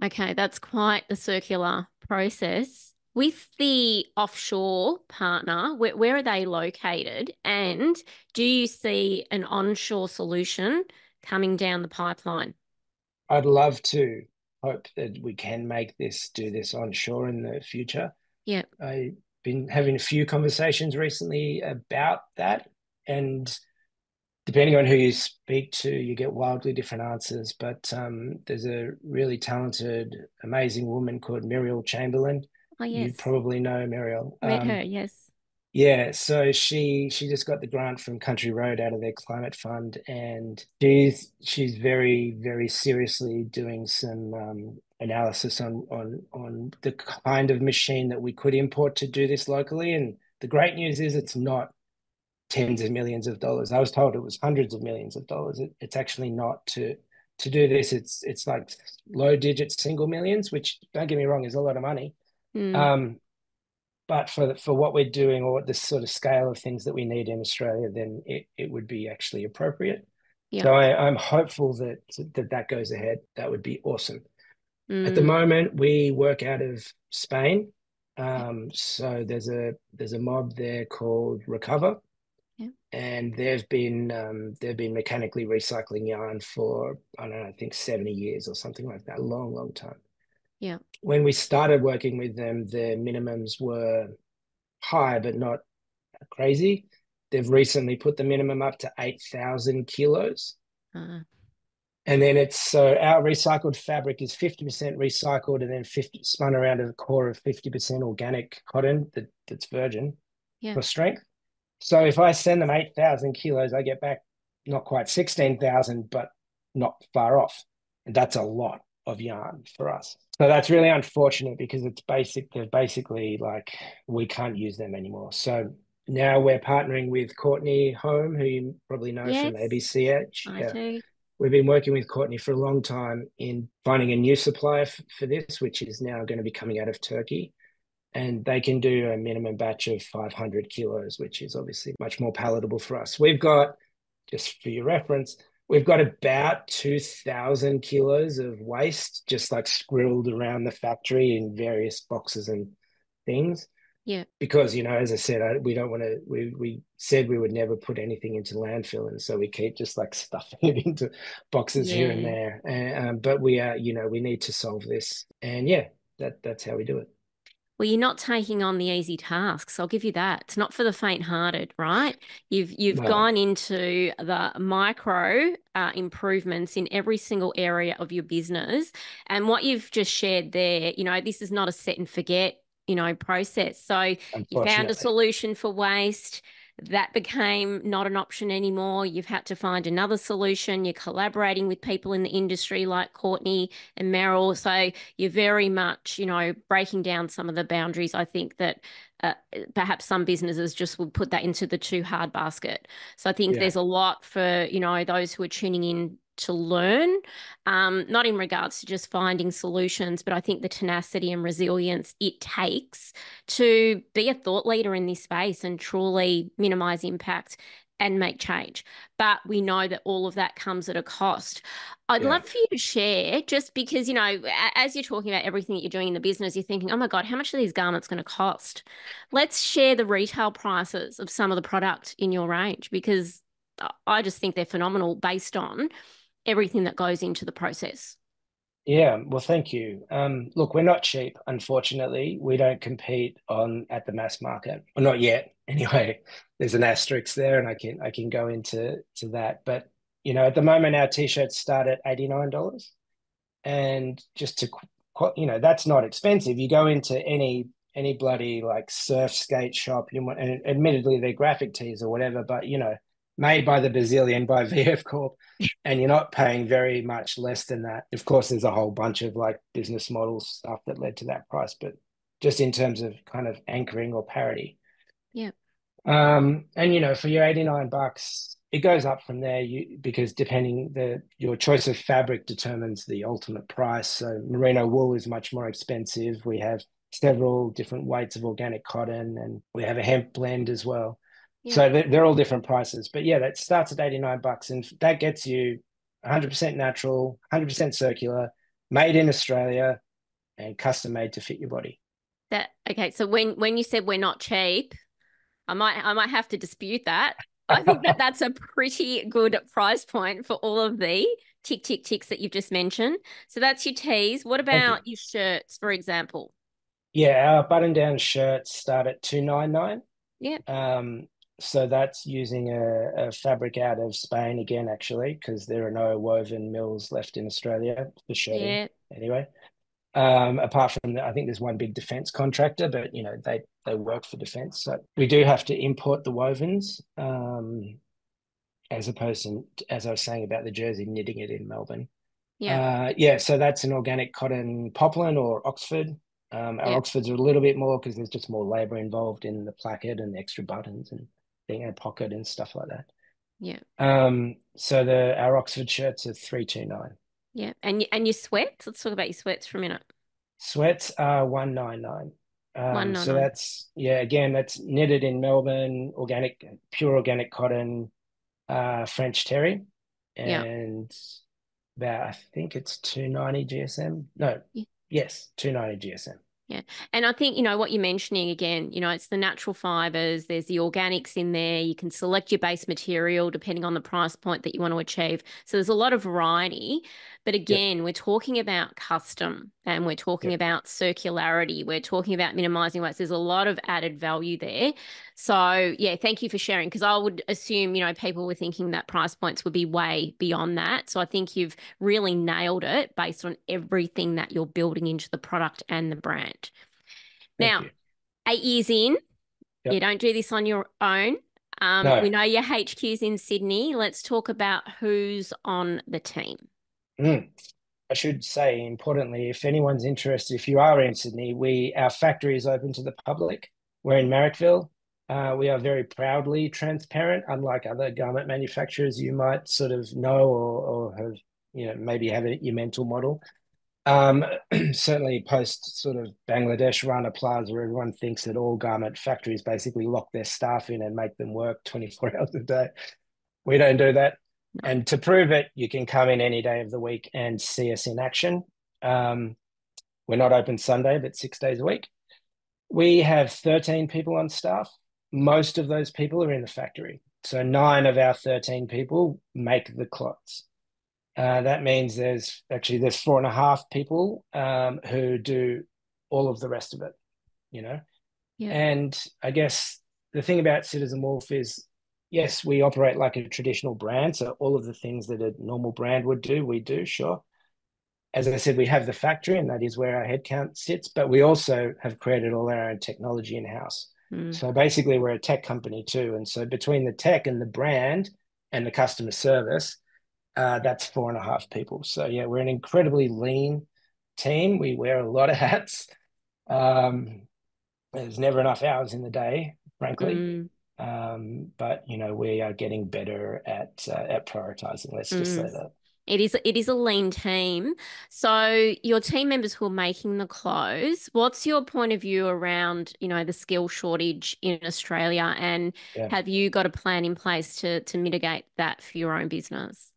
Okay, that's quite the circular process. With the offshore partner, where are they located? And do you see an onshore solution coming down the pipeline? I'd love to hope that we can do this onshore in the future. Yeah. I've been having a few conversations recently about that. And depending on who you speak to, you get wildly different answers. But there's a really talented, amazing woman called Muriel Chamberlain. Oh, yes. You probably know Muriel. Met her, yes. Yeah, so she just got the grant from Country Road out of their climate fund, and she's very, very seriously doing some analysis on the kind of machine that we could import to do this locally. And the great news is it's not tens of millions of dollars. I was told it was hundreds of millions of dollars. It's actually not to do this. It's like low digit single millions, which, don't get me wrong, is a lot of money. Mm. But for what we're doing, or the sort of scale of things that we need in Australia, then it would be actually appropriate. Yeah. So I'm hopeful that goes ahead. That would be awesome. Mm. At the moment, we work out of Spain. So there's a mob there called Recover, yeah. And they've been mechanically recycling yarn for, I don't know, I think 70 years or something like that. A long, long time. Yeah. When we started working with them, their minimums were high, but not crazy. They've recently put the minimum up to 8,000 kilos. Uh-huh. And then so our recycled fabric is 50% recycled and then spun around a core of 50% organic cotton that's virgin, yeah, for strength. So if I send them 8,000 kilos, I get back not quite 16,000, but not far off. And that's a lot of yarn for us. So that's really unfortunate because they're basically like, we can't use them anymore. So now we're partnering with Courtney Home, who you probably know, yes, from ABCH. I do. We've been working with Courtney for a long time in finding a new supplier for this, which is now going to be coming out of Turkey. And they can do a minimum batch of 500 kilos, which is obviously much more palatable for us. We've got, just for your reference, we've got about 2,000 kilos of waste just like squirreled around the factory in various boxes and things. Yeah. Because, you know, as I said, we don't want to, we said we would never put anything into landfill. And so we keep just like stuffing it into boxes, yeah, here and there. And, but we are, you know, we need to solve this. And yeah, that's how we do it. Well, you're not taking on the easy tasks. I'll give you that. It's not for the faint-hearted, right? You've gone into the micro improvements in every single area of your business. And what you've just shared there, you know, this is not a set and forget, you know, process. So you found a solution for waste. That became not an option anymore. You've had to find another solution. You're collaborating with people in the industry like Courtney and Meryl. So you're very much, you know, breaking down some of the boundaries. I think that perhaps some businesses just would put that into the too hard basket. So I think, yeah, there's a lot for, you know, those who are tuning in to learn, not in regards to just finding solutions, but I think the tenacity and resilience it takes to be a thought leader in this space and truly minimize impact and make change. But we know that all of that comes at a cost. I'd, yeah, love for you to share, just because, you know, as you're talking about everything that you're doing in the business, you're thinking, oh my God, how much are these garments going to cost? Let's share the retail prices of some of the product in your range, because I just think they're phenomenal based on everything that goes into the process. Yeah, well, thank you. Look, we're not cheap, unfortunately. We don't compete at the mass market, or not yet. Anyway, there's an asterisk there, and I can go into that. But, you know, at the moment, our T-shirts start at $89. And just to, you know, that's not expensive. You go into any bloody, like, surf skate shop, you want, and admittedly, they're graphic tees or whatever, but, you know, made by the bazillion by VF Corp, and you're not paying very much less than that. Of course, there's a whole bunch of like business model stuff that led to that price, but just in terms of kind of anchoring or parity. Yeah. And, you know, for your $89, it goes up from there, because depending your choice of fabric determines the ultimate price. So merino wool is much more expensive. We have several different weights of organic cotton, and we have a hemp blend as well. Yeah. So they're all different prices. But yeah, that starts at $89, and that gets you 100% natural, 100% circular, made in Australia, and custom made to fit your body. Okay. So when you said we're not cheap, I might have to dispute that. I think that that's a pretty good price point for all of the ticks that you've just mentioned. So that's your tees. What about your shirts, for example? Yeah, our button-down shirts start at $299. Yeah. So that's using a fabric out of Spain again, actually, because there are no woven mills left in Australia for shirting. Yeah. Anyway. Apart from that, I think there's one big defence contractor, but, you know, they work for defence. So we do have to import the wovens, as opposed to, as I was saying about the jersey, knitting it in Melbourne. Yeah. Yeah, so that's an organic cotton poplin or Oxford. Our Oxfords are a little bit more because there's just more labour involved in the placard and extra buttons and being in a pocket and stuff like that. Yeah. So our Oxford shirts are $329. Yeah, and your sweats. Let's talk about your sweats for a minute. Sweats are $199. So that's again, that's knitted in Melbourne, organic, pure organic cotton, French terry, and about I think it's 290 GSM. No, yes, 290 GSM. Yeah, and I think, you know, what you're mentioning again, you know, it's the natural fibres, there's the organics in there, you can select your base material depending on the price point that you want to achieve. So there's a lot of variety, but again, we're talking about custom and we're talking about circularity, we're talking about minimising waste. There's a lot of added value there. So yeah, thank you for sharing, because I would assume, you know, people were thinking that price points would be way beyond that. So I think you've really nailed it based on everything that you're building into the product and the brand. Now, 8 years in, you don't do this on your own. No. We know your HQ's in Sydney. Let's talk about who's on the team. I should say, importantly, if anyone's interested, if you are in Sydney, our factory is open to the public. We're in Marrickville. We are very proudly transparent, unlike other garment manufacturers you might sort of know or have, you know, maybe have your mental model. Certainly post sort of Bangladesh Rana Plaza, where everyone thinks that all garment factories basically lock their staff in and make them work 24 hours a day. We don't do that. And to prove it, you can come in any day of the week and see us in action. We're not open Sunday, but 6 days a week. We have 13 people on staff. Most of those people are in the factory. So 9 of our 13 people make the clothes. That means there's 4.5 people who do all of the rest of it, you know. Yeah. And I guess the thing about Citizen Wolf is, yes, we operate like a traditional brand. So all of the things that a normal brand would do, we do, sure. As I said, we have the factory, and that is where our headcount sits. But we also have created all our own technology in-house. So basically we're a tech company too. And so between the tech and the brand and the customer service, that's 4.5 people. So yeah, we're an incredibly lean team. We wear a lot of hats. There's never enough hours in the day, frankly. But you know, we are getting better at prioritizing. Let's just say that. It is a lean team. So your team members who are making the clothes, what's your point of view around, you know, the skill shortage in Australia, and have you got a plan in place to mitigate that for your own business?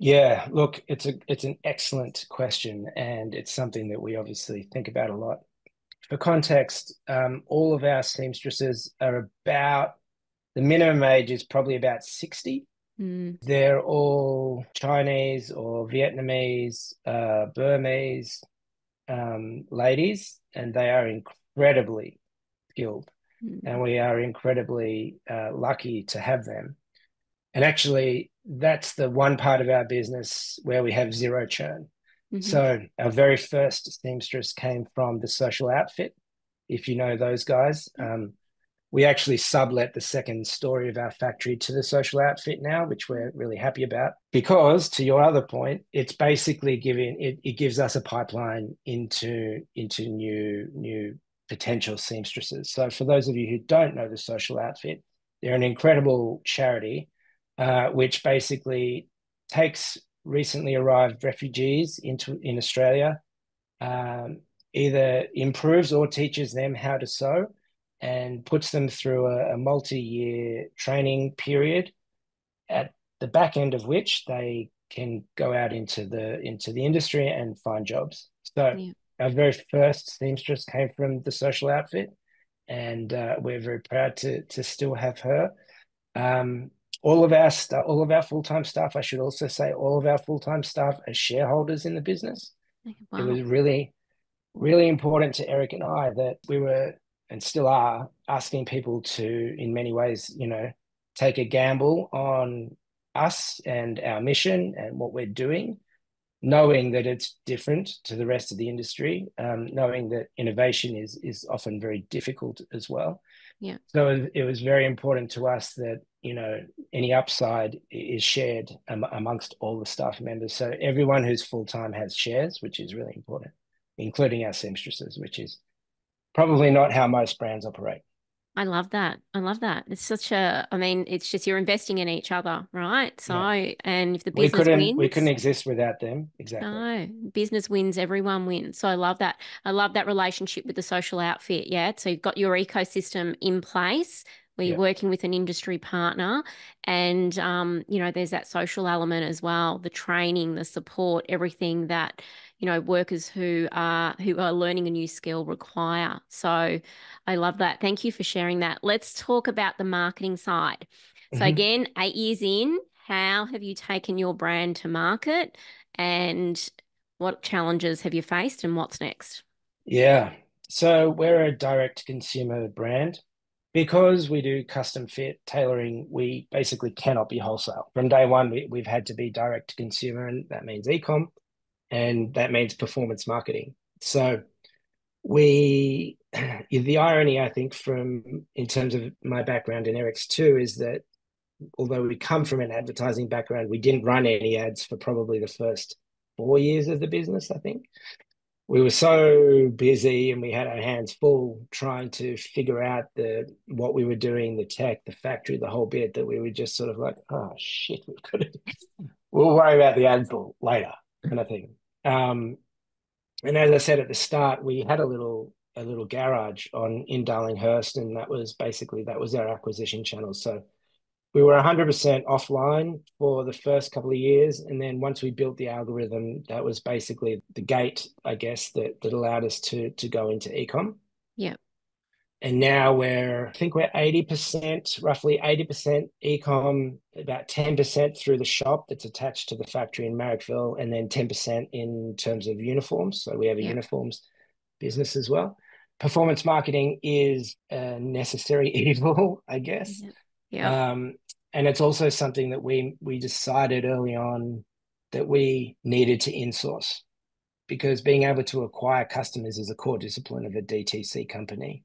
Yeah, look, it's an excellent question, and it's something that we obviously think about a lot. For context, all of our seamstresses are about, the minimum age is probably about 60. They're all Chinese or Vietnamese, Burmese ladies, and they are incredibly skilled, and we are incredibly lucky to have them. And actually, that's the one part of our business where we have zero churn. So our very first seamstress came from the Social Outfit, if you know those guys. We actually sublet the second story of our factory to the Social Outfit now, which we're really happy about, because to your other point, it's basically giving it gives us a pipeline into new potential seamstresses. So for those of you who don't know the Social Outfit, they're an incredible charity which basically takes recently arrived refugees in Australia, either improves or teaches them how to sew and puts them through a multi-year training period, at the back end of which they can go out into the industry and find jobs. So yeah. Our very first seamstress came from the Social Outfit, and we're very proud to still have her. All of our full-time staff, I should also say, all of our full-time staff are shareholders in the business. Wow. It was really, really important to Eric and I that we were, and still are, asking people to, in many ways, take a gamble on us and our mission and what we're doing, knowing that it's different to the rest of the industry, knowing that innovation is often very difficult as well. Yeah. So it was very important to us that, any upside is shared amongst all the staff members. So everyone who's full-time has shares, which is really important, including our seamstresses, which is probably not how most brands operate. I love that. It's such a, it's just you're investing in each other, right? So, yeah. And if the business wins. We couldn't exist without them. Exactly. No, business wins, everyone wins. So I love that. I love that relationship with the Social Outfit. Yeah. So you've got your ecosystem in place where you're working with an industry partner and, there's that social element as well, the training, the support, everything that, workers who are learning a new skill require. So I love that. Thank you for sharing that. Let's talk about the marketing side. So again, 8 years in, how have you taken your brand to market and what challenges have you faced and what's next? Yeah. So we're a direct consumer brand. Because we do custom fit tailoring, we basically cannot be wholesale. From day one, we've had to be direct to consumer, and that means e-com, and that means performance marketing. So the irony, I think, in terms of my background and Eric's too, is that although we come from an advertising background, we didn't run any ads for probably the first 4 years of the business, I think. We were so busy and we had our hands full trying to figure out what we were doing, the tech, the factory, the whole bit, that we were just sort of like, oh shit, we'll worry about the ads later kind of thing. And as I said at the start, we had a little garage in Darlinghurst, and that was our acquisition channel. So we were 100% offline for the first couple of years. And then once we built the algorithm, that was basically the gate, I guess, that allowed us to go into ecom. Yeah. And now I think we're 80%, roughly 80% ecom, about 10% through the shop that's attached to the factory in Marrickville, and then 10% in terms of uniforms. So we have a uniforms business as well. Performance marketing is a necessary evil, I guess. Yeah. And it's also something that we decided early on that we needed to insource, because being able to acquire customers is a core discipline of a DTC company.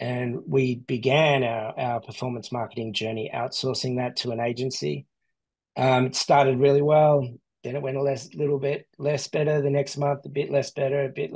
And we began our performance marketing journey outsourcing that to an agency. It started really well. Then it went a little bit less better. The next month, a bit less better.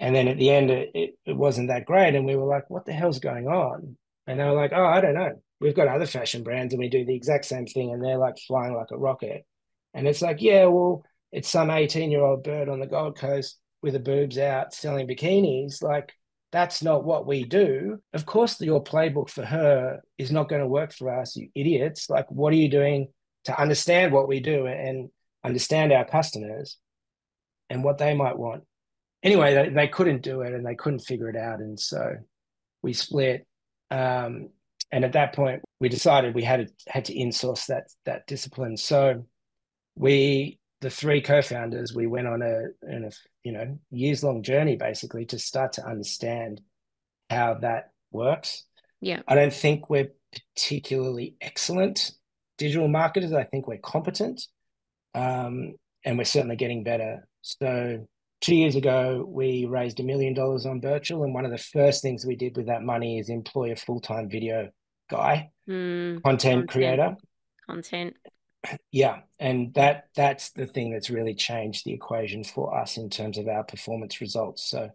And then at the end, it wasn't that great. And we were like, what the hell's going on? And they were like, oh, I don't know. We've got other fashion brands and we do the exact same thing, and they're like flying like a rocket. And it's like, yeah, well, it's some 18-year-old bird on the Gold Coast with her boobs out selling bikinis. Like, that's not what we do. Of course, your playbook for her is not going to work for us, you idiots. Like, what are you doing to understand what we do and understand our customers and what they might want? Anyway, they couldn't do it and they couldn't figure it out. And so we split. And at that point, we decided we had to insource that discipline. So the three co-founders, we went on a years-long journey basically to start to understand how that works. Yeah, I don't think we're particularly excellent digital marketers. I think we're competent, and we're certainly getting better. So 2 years ago, we raised $1 million on virtual. And one of the first things we did with that money is employ a full-time video guy, content creator. Yeah. And that's the thing that's really changed the equation for us in terms of our performance results. So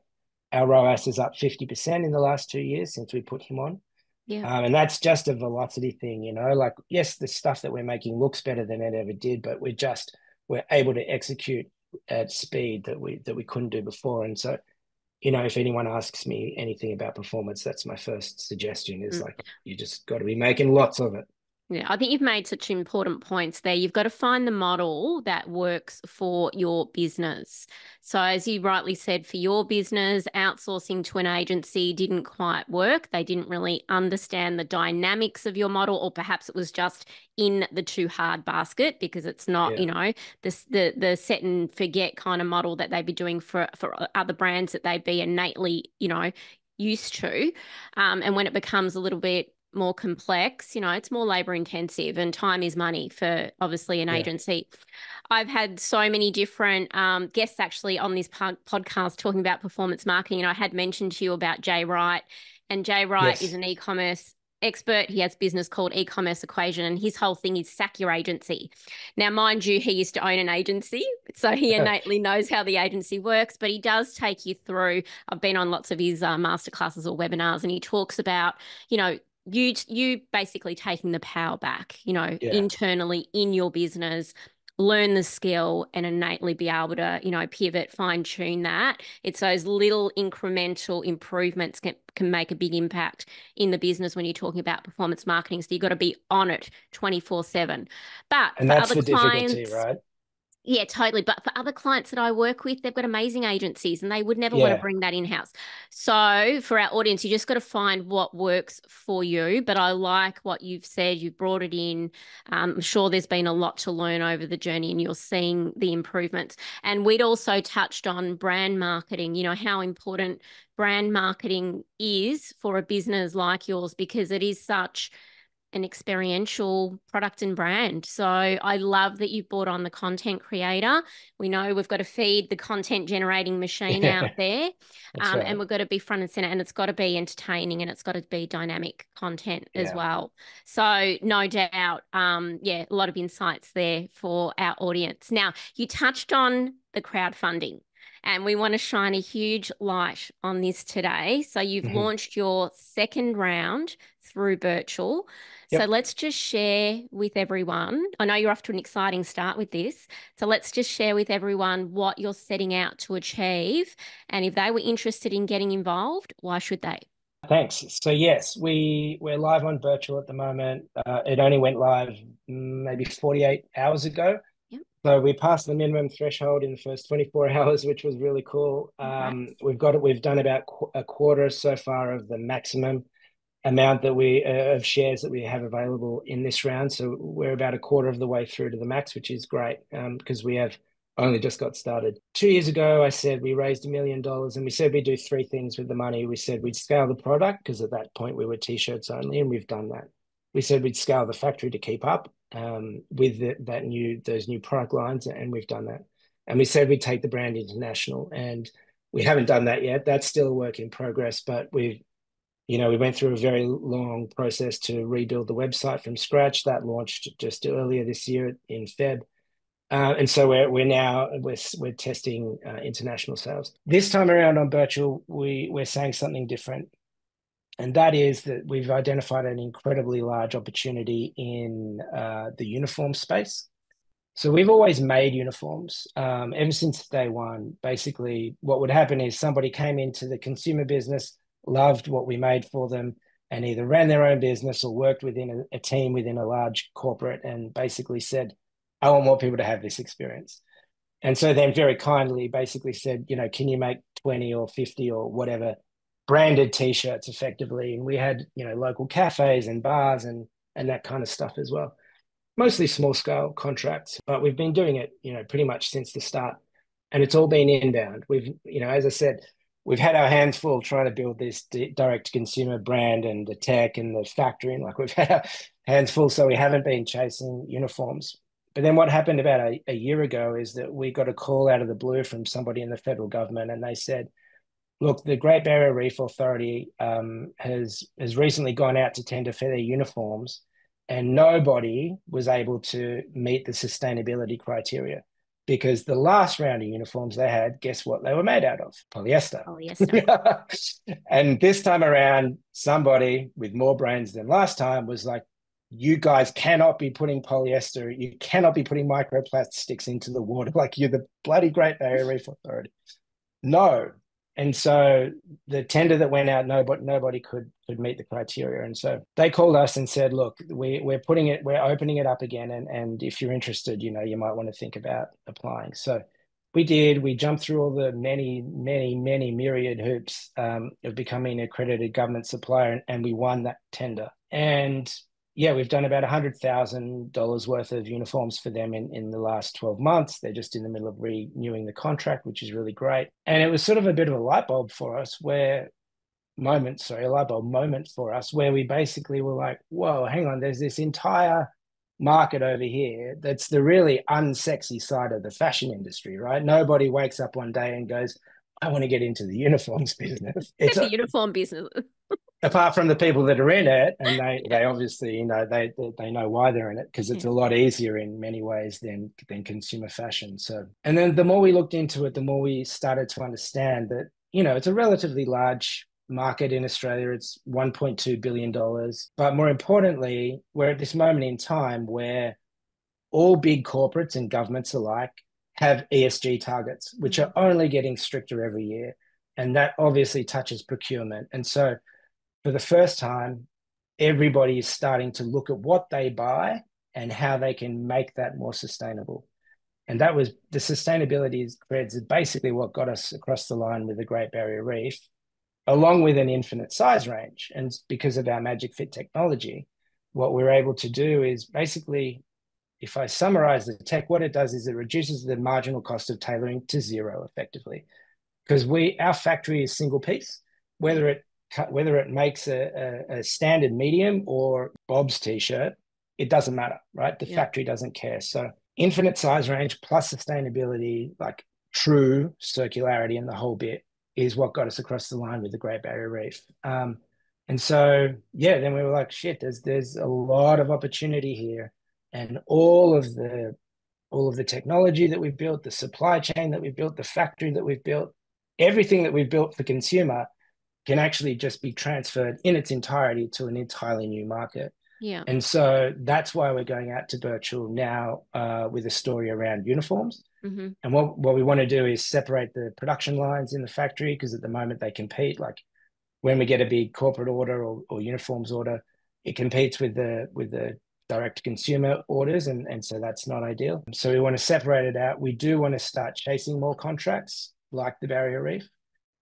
our ROAS is up 50% in the last 2 years since we put him on. Yeah. And that's just a velocity thing, you know, like, yes, the stuff that we're making looks better than it ever did, but we're able to execute at speed that we couldn't do before. And so, you know, if anyone asks me anything about performance, that's my first suggestion is like, you just got to be making lots of it. Yeah, I think you've made such important points there. You've got to find the model that works for your business. So as you rightly said, for your business, outsourcing to an agency didn't quite work. They didn't really understand the dynamics of your model, or perhaps it was just in the too hard basket because it's not, you know, the set and forget kind of model that they'd be doing for other brands that they'd be innately, you know, used to. And when it becomes a little bit more complex, you know, it's more labor intensive, and time is money for obviously an agency. I've had so many different guests actually on this podcast talking about performance marketing, and I had mentioned to you about Jay Wright, and Jay Wright is an e-commerce expert. He has a business called E-Commerce Equation, and his whole thing is sack your agency. Now, mind you, he used to own an agency, so he innately knows how the agency works, but he does take you through. I've been on lots of his masterclasses or webinars, and he talks about, you know, you basically taking the power back, you know, internally in your business, learn the skill and innately be able to, you know, pivot, fine tune that. It's those little incremental improvements can make a big impact in the business when you're talking about performance marketing. So you've got to be on it 24/7. But and that's the difficulty, right? Yeah, totally. But for other clients that I work with, they've got amazing agencies and they would never want to bring that in-house. So for our audience, you just got to find what works for you. But I like what you've said. You've brought it in. I'm sure there's been a lot to learn over the journey and you're seeing the improvements. And we'd also touched on brand marketing, you know, how important brand marketing is for a business like yours, because it is such an experiential product and brand. So I love that you brought on the content creator. We know we've got to feed the content generating machine out there, and we've got to be front and center, and it's got to be entertaining and it's got to be dynamic content as well. So no doubt, a lot of insights there for our audience. Now, you touched on the crowdfunding, and we want to shine a huge light on this today. So you've launched your second round through virtual. So let's just share with everyone. I know you're off to an exciting start with this. So let's just share with everyone what you're setting out to achieve. And if they were interested in getting involved, why should they? Thanks. So yes, we're live on virtual at the moment. It only went live maybe 48 hours ago. So we passed the minimum threshold in the first 24 hours, which was really cool. We've done about a quarter so far of the maximum amount that of shares that we have available in this round. So we're about a quarter of the way through to the max, which is great because we have only just got started. 2 years ago, I said we raised $1 million, and we said we'd do three things with the money. We said we'd scale the product because at that point we were T-shirts only, and we've done that. We said we'd scale the factory to keep up with those new product lines, and we've done that. And we said we'd take the brand international, and we haven't done that yet. That's still a work in progress, but we went through a very long process to rebuild the website from scratch. That launched just earlier this year in Feb, and so we're now testing international sales. This time around on virtual, we're saying something different. And that is that we've identified an incredibly large opportunity in the uniform space. So we've always made uniforms ever since day one. Basically, what would happen is somebody came into the consumer business, loved what we made for them, and either ran their own business or worked within a team within a large corporate and basically said, I want more people to have this experience. And so then very kindly basically said, you know, can you make 20 or 50 or whatever branded T-shirts effectively. And we had, you know, local cafes and bars and that kind of stuff as well. Mostly small scale contracts, but we've been doing it, you know, pretty much since the start, and it's all been inbound. We've, you know, as I said, we've had our hands full trying to build this direct consumer brand and the tech and the factory, and like we've had our hands full. So we haven't been chasing uniforms. But then what happened about a year ago is that we got a call out of the blue from somebody in the federal government, and they said, look, the Great Barrier Reef Authority has recently gone out to tender for their uniforms, and nobody was able to meet the sustainability criteria, because the last round of uniforms they had, guess what they were made out of? Polyester. Polyester. And this time around, somebody with more brains than last time was like, you guys cannot be putting polyester, you cannot be putting microplastics into the water, like you're the bloody Great Barrier Reef Authority. No. And so the tender that went out, nobody could meet the criteria. And so they called us and said, look, we're opening it up again. And if you're interested, you know, you might want to think about applying. So we did. We jumped through all the many myriad hoops of becoming an accredited government supplier, and we won that tender. And yeah, we've done about $100,000 worth of uniforms for them in the last 12 months. They're just in the middle of renewing the contract, which is really great. And it was sort of a bit of a light bulb for us a light bulb moment for us, where we basically were like, whoa, hang on, there's this entire market over here that's the really unsexy side of the fashion industry, right? Nobody wakes up one day and goes, I want to get into the uniforms business. It's the uniform business. Apart from the people that are in it, and they obviously, you know, they know why they're in it, because it's a lot easier in many ways than consumer fashion. So, and then the more we looked into it, the more we started to understand that, you know, it's a relatively large market in Australia. It's $1.2 billion. But more importantly, we're at this moment in time where all big corporates and governments alike have ESG targets, which are only getting stricter every year. And that obviously touches procurement. And so, for the first time, everybody is starting to look at what they buy and how they can make that more sustainable. And that was the sustainability threads, is basically what got us across the line with the Great Barrier Reef, along with an infinite size range. And because of our Magic Fit technology, what we're able to do is basically, if I summarize the tech, what it does is it reduces the marginal cost of tailoring to zero effectively, because our factory is single piece, whether it makes a standard medium or Bob's t-shirt, it doesn't matter, right? The factory doesn't care. So infinite size range plus sustainability, like true circularity and the whole bit, is what got us across the line with the Great Barrier Reef. And so, yeah, then we were like, shit, there's a lot of opportunity here. And all of the technology that we've built, the supply chain that we've built, the factory that we've built, everything that we've built for consumer can actually just be transferred in its entirety to an entirely new market. Yeah. And so that's why we're going out to virtual now with a story around uniforms. Mm-hmm. And what we want to do is separate the production lines in the factory, because at the moment they compete. Like when we get a big corporate order or uniforms order, it competes with the direct consumer orders. And so that's not ideal. So we want to separate it out. We do want to start chasing more contracts like the Barrier Reef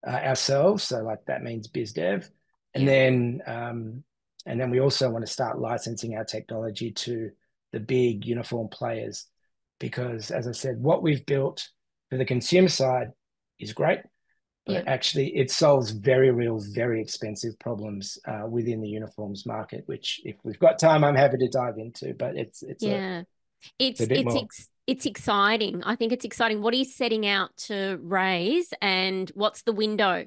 ourselves, so like that means biz dev, and then we also want to start licensing our technology to the big uniform players, because as I said, what we've built for the consumer side is great, but actually it solves very real, very expensive problems within the uniforms market, which if we've got time, I'm happy to dive into, but it's exciting. I think it's exciting. What are you setting out to raise, and what's the window?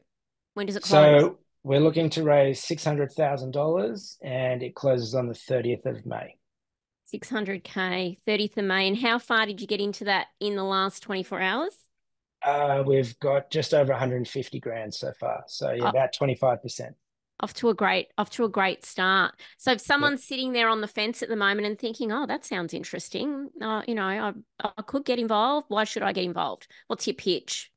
When does it close? So we're looking to raise $600,000, and it closes on the 30th of May. 600K, 30th of May. And how far did you get into that in the last 24 hours? We've got just over 150 grand so far. So about 25%. Off to a great start. So if someone's sitting there on the fence at the moment and thinking, oh, that sounds interesting, you know, I could get involved. Why should I get involved? What's your pitch?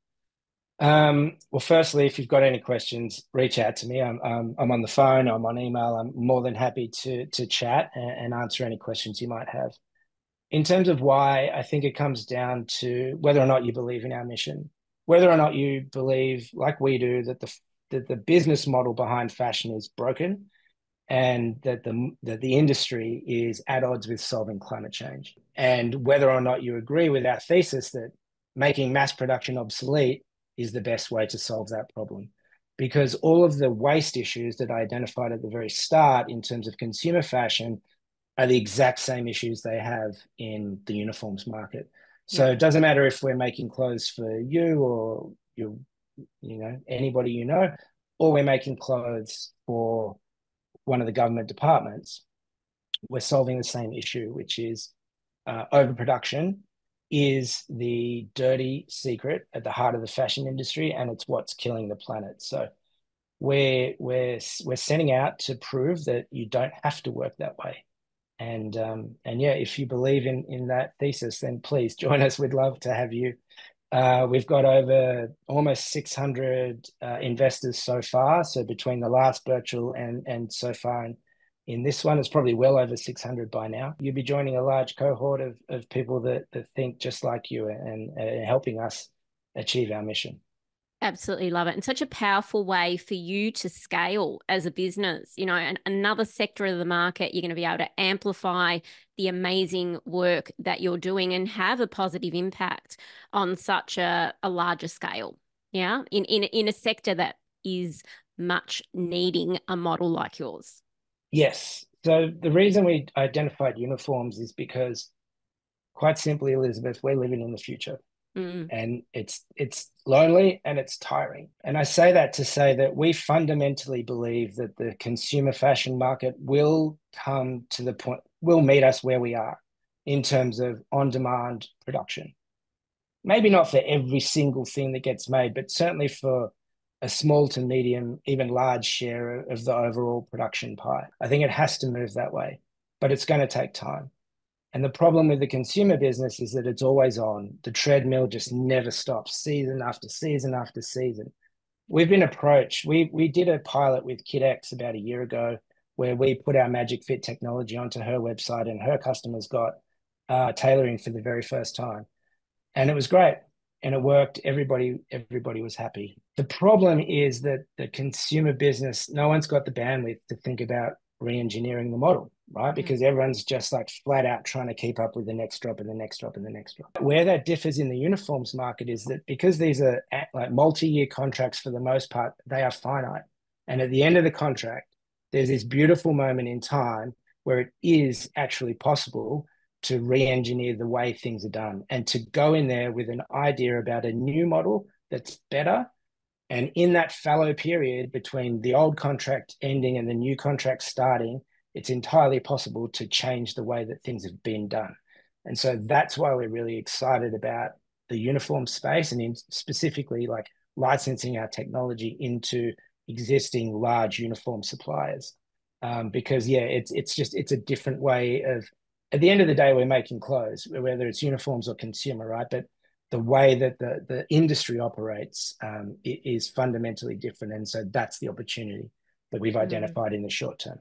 Well, firstly, if you've got any questions, reach out to me. I'm on the phone. I'm on email. I'm more than happy to chat and answer any questions you might have. In terms of why, I think it comes down to whether or not you believe in our mission, whether or not you believe, like we do, that the business model behind fashion is broken, and that the industry is at odds with solving climate change. And whether or not you agree with our thesis that making mass production obsolete is the best way to solve that problem. Because all of the waste issues that I identified at the very start in terms of consumer fashion are the exact same issues they have in the uniforms market. So it doesn't matter if we're making clothes for you or anybody or we're making clothes for one of the government departments, we're solving the same issue, which is overproduction is the dirty secret at the heart of the fashion industry, and it's what's killing the planet. So we're setting out to prove that you don't have to work that way. And yeah, if you believe in that thesis, then please join us. We'd love to have you. We've got over almost 600 investors so far. So between the last virtual and so far, and in this one, it's probably well over 600 by now. You'll be joining a large cohort of people that think just like you and helping us achieve our mission. Absolutely love it. And such a powerful way for you to scale as a business, another sector of the market. You're going to be able to amplify the amazing work that you're doing and have a positive impact on such a larger scale. Yeah. In a sector that is much needing a model like yours. Yes. So the reason we identified uniforms is because, quite simply, Elizabeth, we're living in the future. And it's lonely and it's tiring. And I say that to say that we fundamentally believe that the consumer fashion market will come to the point, will meet us where we are in terms of on-demand production. Maybe not for every single thing that gets made, but certainly for a small to medium, even large share of the overall production pie. I think it has to move that way, but it's going to take time. And the problem with the consumer business is that it's always on. The treadmill just never stops, season after season after season. We've been approached. We did a pilot with KidX about a year ago where we put our Magic Fit technology onto her website, and her customers got tailoring for the very first time. And it was great and it worked. Everybody was happy. The problem is that the consumer business, no one's got the bandwidth to think about re-engineering the model, right? Because everyone's just like flat out trying to keep up with the next drop and the next drop and the next drop. Where that differs in the uniforms market is that because these are like multi-year contracts for the most part, they are finite. And at the end of the contract, there's this beautiful moment in time where it is actually possible to re-engineer the way things are done and to go in there with an idea about a new model that's better. And in that fallow period between the old contract ending and the new contract starting, it's entirely possible to change the way that things have been done. And so that's why we're really excited about the uniform space and specifically like licensing our technology into existing large uniform suppliers. Because yeah, it's a different way of, at the end of the day, we're making clothes, whether it's uniforms or consumer, right? But the way that the industry operates is fundamentally different. And so that's the opportunity that we've identified in the short term.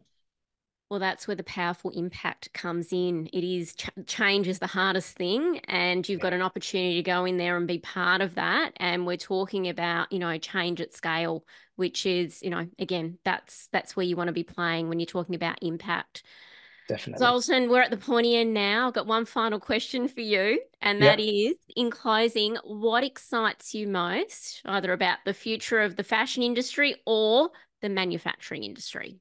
Well, that's where the powerful impact comes in. It is change is the hardest thing, and you've got an opportunity to go in there and be part of that. And we're talking about, change at scale, which is, again, that's where you want to be playing when you're talking about impact. Definitely. Zoltan, we're at the pointy end now. I've got one final question for you, and that is, in closing, what excites you most, either about the future of the fashion industry or the manufacturing industry?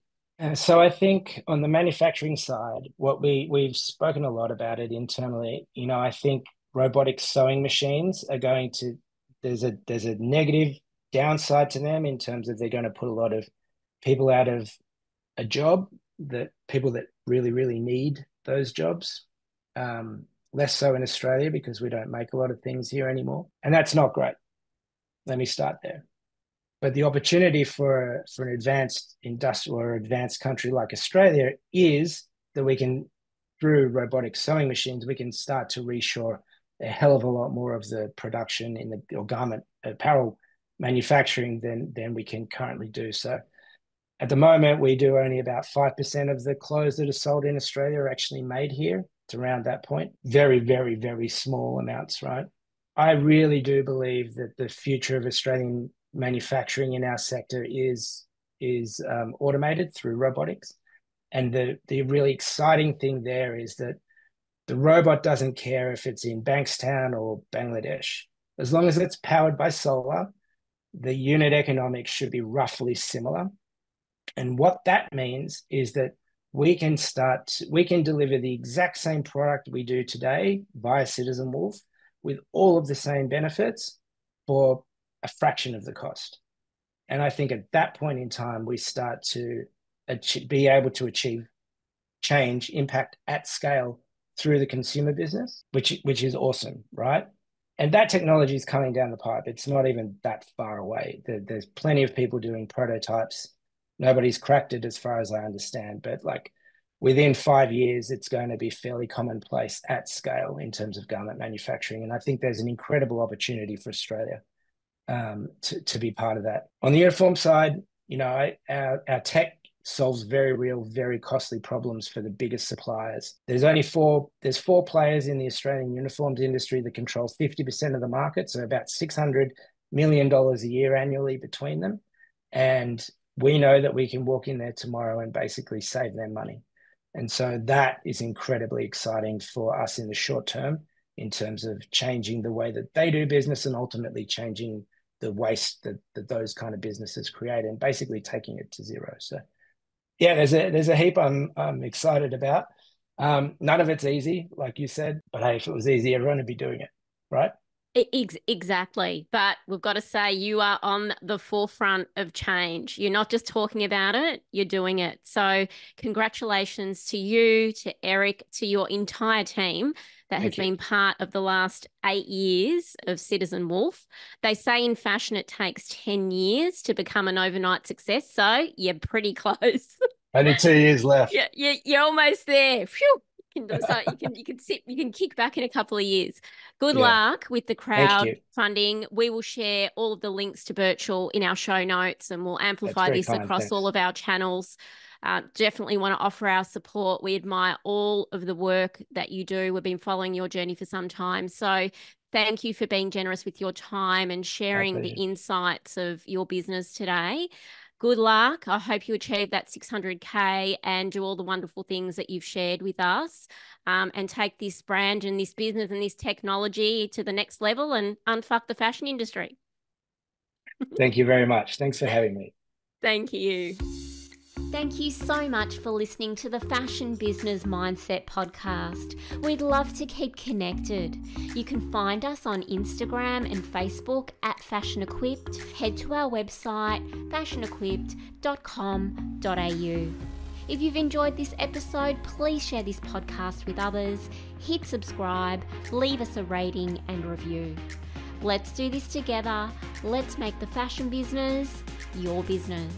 So I think on the manufacturing side, what we've spoken a lot about it internally. I think robotic sewing machines are going to, there's a negative downside to them in terms of they're going to put a lot of people out of a job, that people that really, really need those jobs. Less so in Australia because we don't make a lot of things here anymore. And that's not great. Let me start there. But the opportunity for an advanced industrial or advanced country like Australia is that we can, through robotic sewing machines, we can start to reshore a hell of a lot more of the production in the or garment apparel manufacturing than we can currently do. So at the moment, we do only about 5% of the clothes that are sold in Australia are actually made here. It's around that point. Very, very, very small amounts, right? I really do believe that the future of Australian manufacturing in our sector is automated through robotics. And the really exciting thing there is that the robot doesn't care if it's in Bankstown or Bangladesh. As long as it's powered by solar, the unit economics should be roughly similar. And what that means is that we can deliver the exact same product we do today via Citizen Wolf with all of the same benefits for a fraction of the cost. And I think at that point in time, we start to be able to achieve change, impact at scale through the consumer business, which is awesome, right? And that technology is coming down the pipe. It's not even that far away. There's plenty of people doing prototypes. Nobody's cracked it as far as I understand, but like within 5 years, it's going to be fairly commonplace at scale in terms of garment manufacturing. And I think there's an incredible opportunity for Australia to be part of that. On the uniform side, you know, our tech solves very real, very costly problems for the biggest suppliers. There's four players in the Australian uniforms industry that control 50% of the market, so about $600 million a year annually between them. And we know that we can walk in there tomorrow and basically save their money. And so that is incredibly exciting for us in the short term in terms of changing the way that they do business and ultimately changing the waste that those kind of businesses create and basically taking it to zero. So yeah, there's a heap I'm excited about. None of it's easy, like you said, but hey, if it was easy, everyone would be doing it, right? Exactly. But we've got to say you are on the forefront of change. You're not just talking about it, you're doing it. So congratulations to you, to Eric, to your entire team that has been part of the last 8 years of Citizen Wolf. They say in fashion it takes 10 years to become an overnight success. So you're pretty close. Only 2 years left. Yeah, you're almost there. Phew. So you can kick back in a couple of years. Good luck with the crowdfunding. We will share all of the links to Birchall in our show notes, and we'll amplify this across all of our channels. Definitely want to offer our support. We admire all of the work that you do. We've been following your journey for some time. So thank you for being generous with your time and sharing the insights of your business today. Good luck. I hope you achieve that 600K and do all the wonderful things that you've shared with us, and take this brand and this business and this technology to the next level and unfuck the fashion industry. Thank you very much. Thanks for having me. Thank you. Thank you so much for listening to the Fashion Business Mindset podcast. We'd love to keep connected. You can find us on Instagram and Facebook at Fashion Equipped. Head to our website, fashionequipped.com.au. If you've enjoyed this episode, please share this podcast with others, hit subscribe, leave us a rating and review. Let's do this together. Let's make the fashion business your business.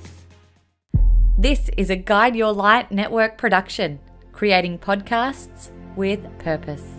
This is a Guide Your Light Network production, creating podcasts with purpose.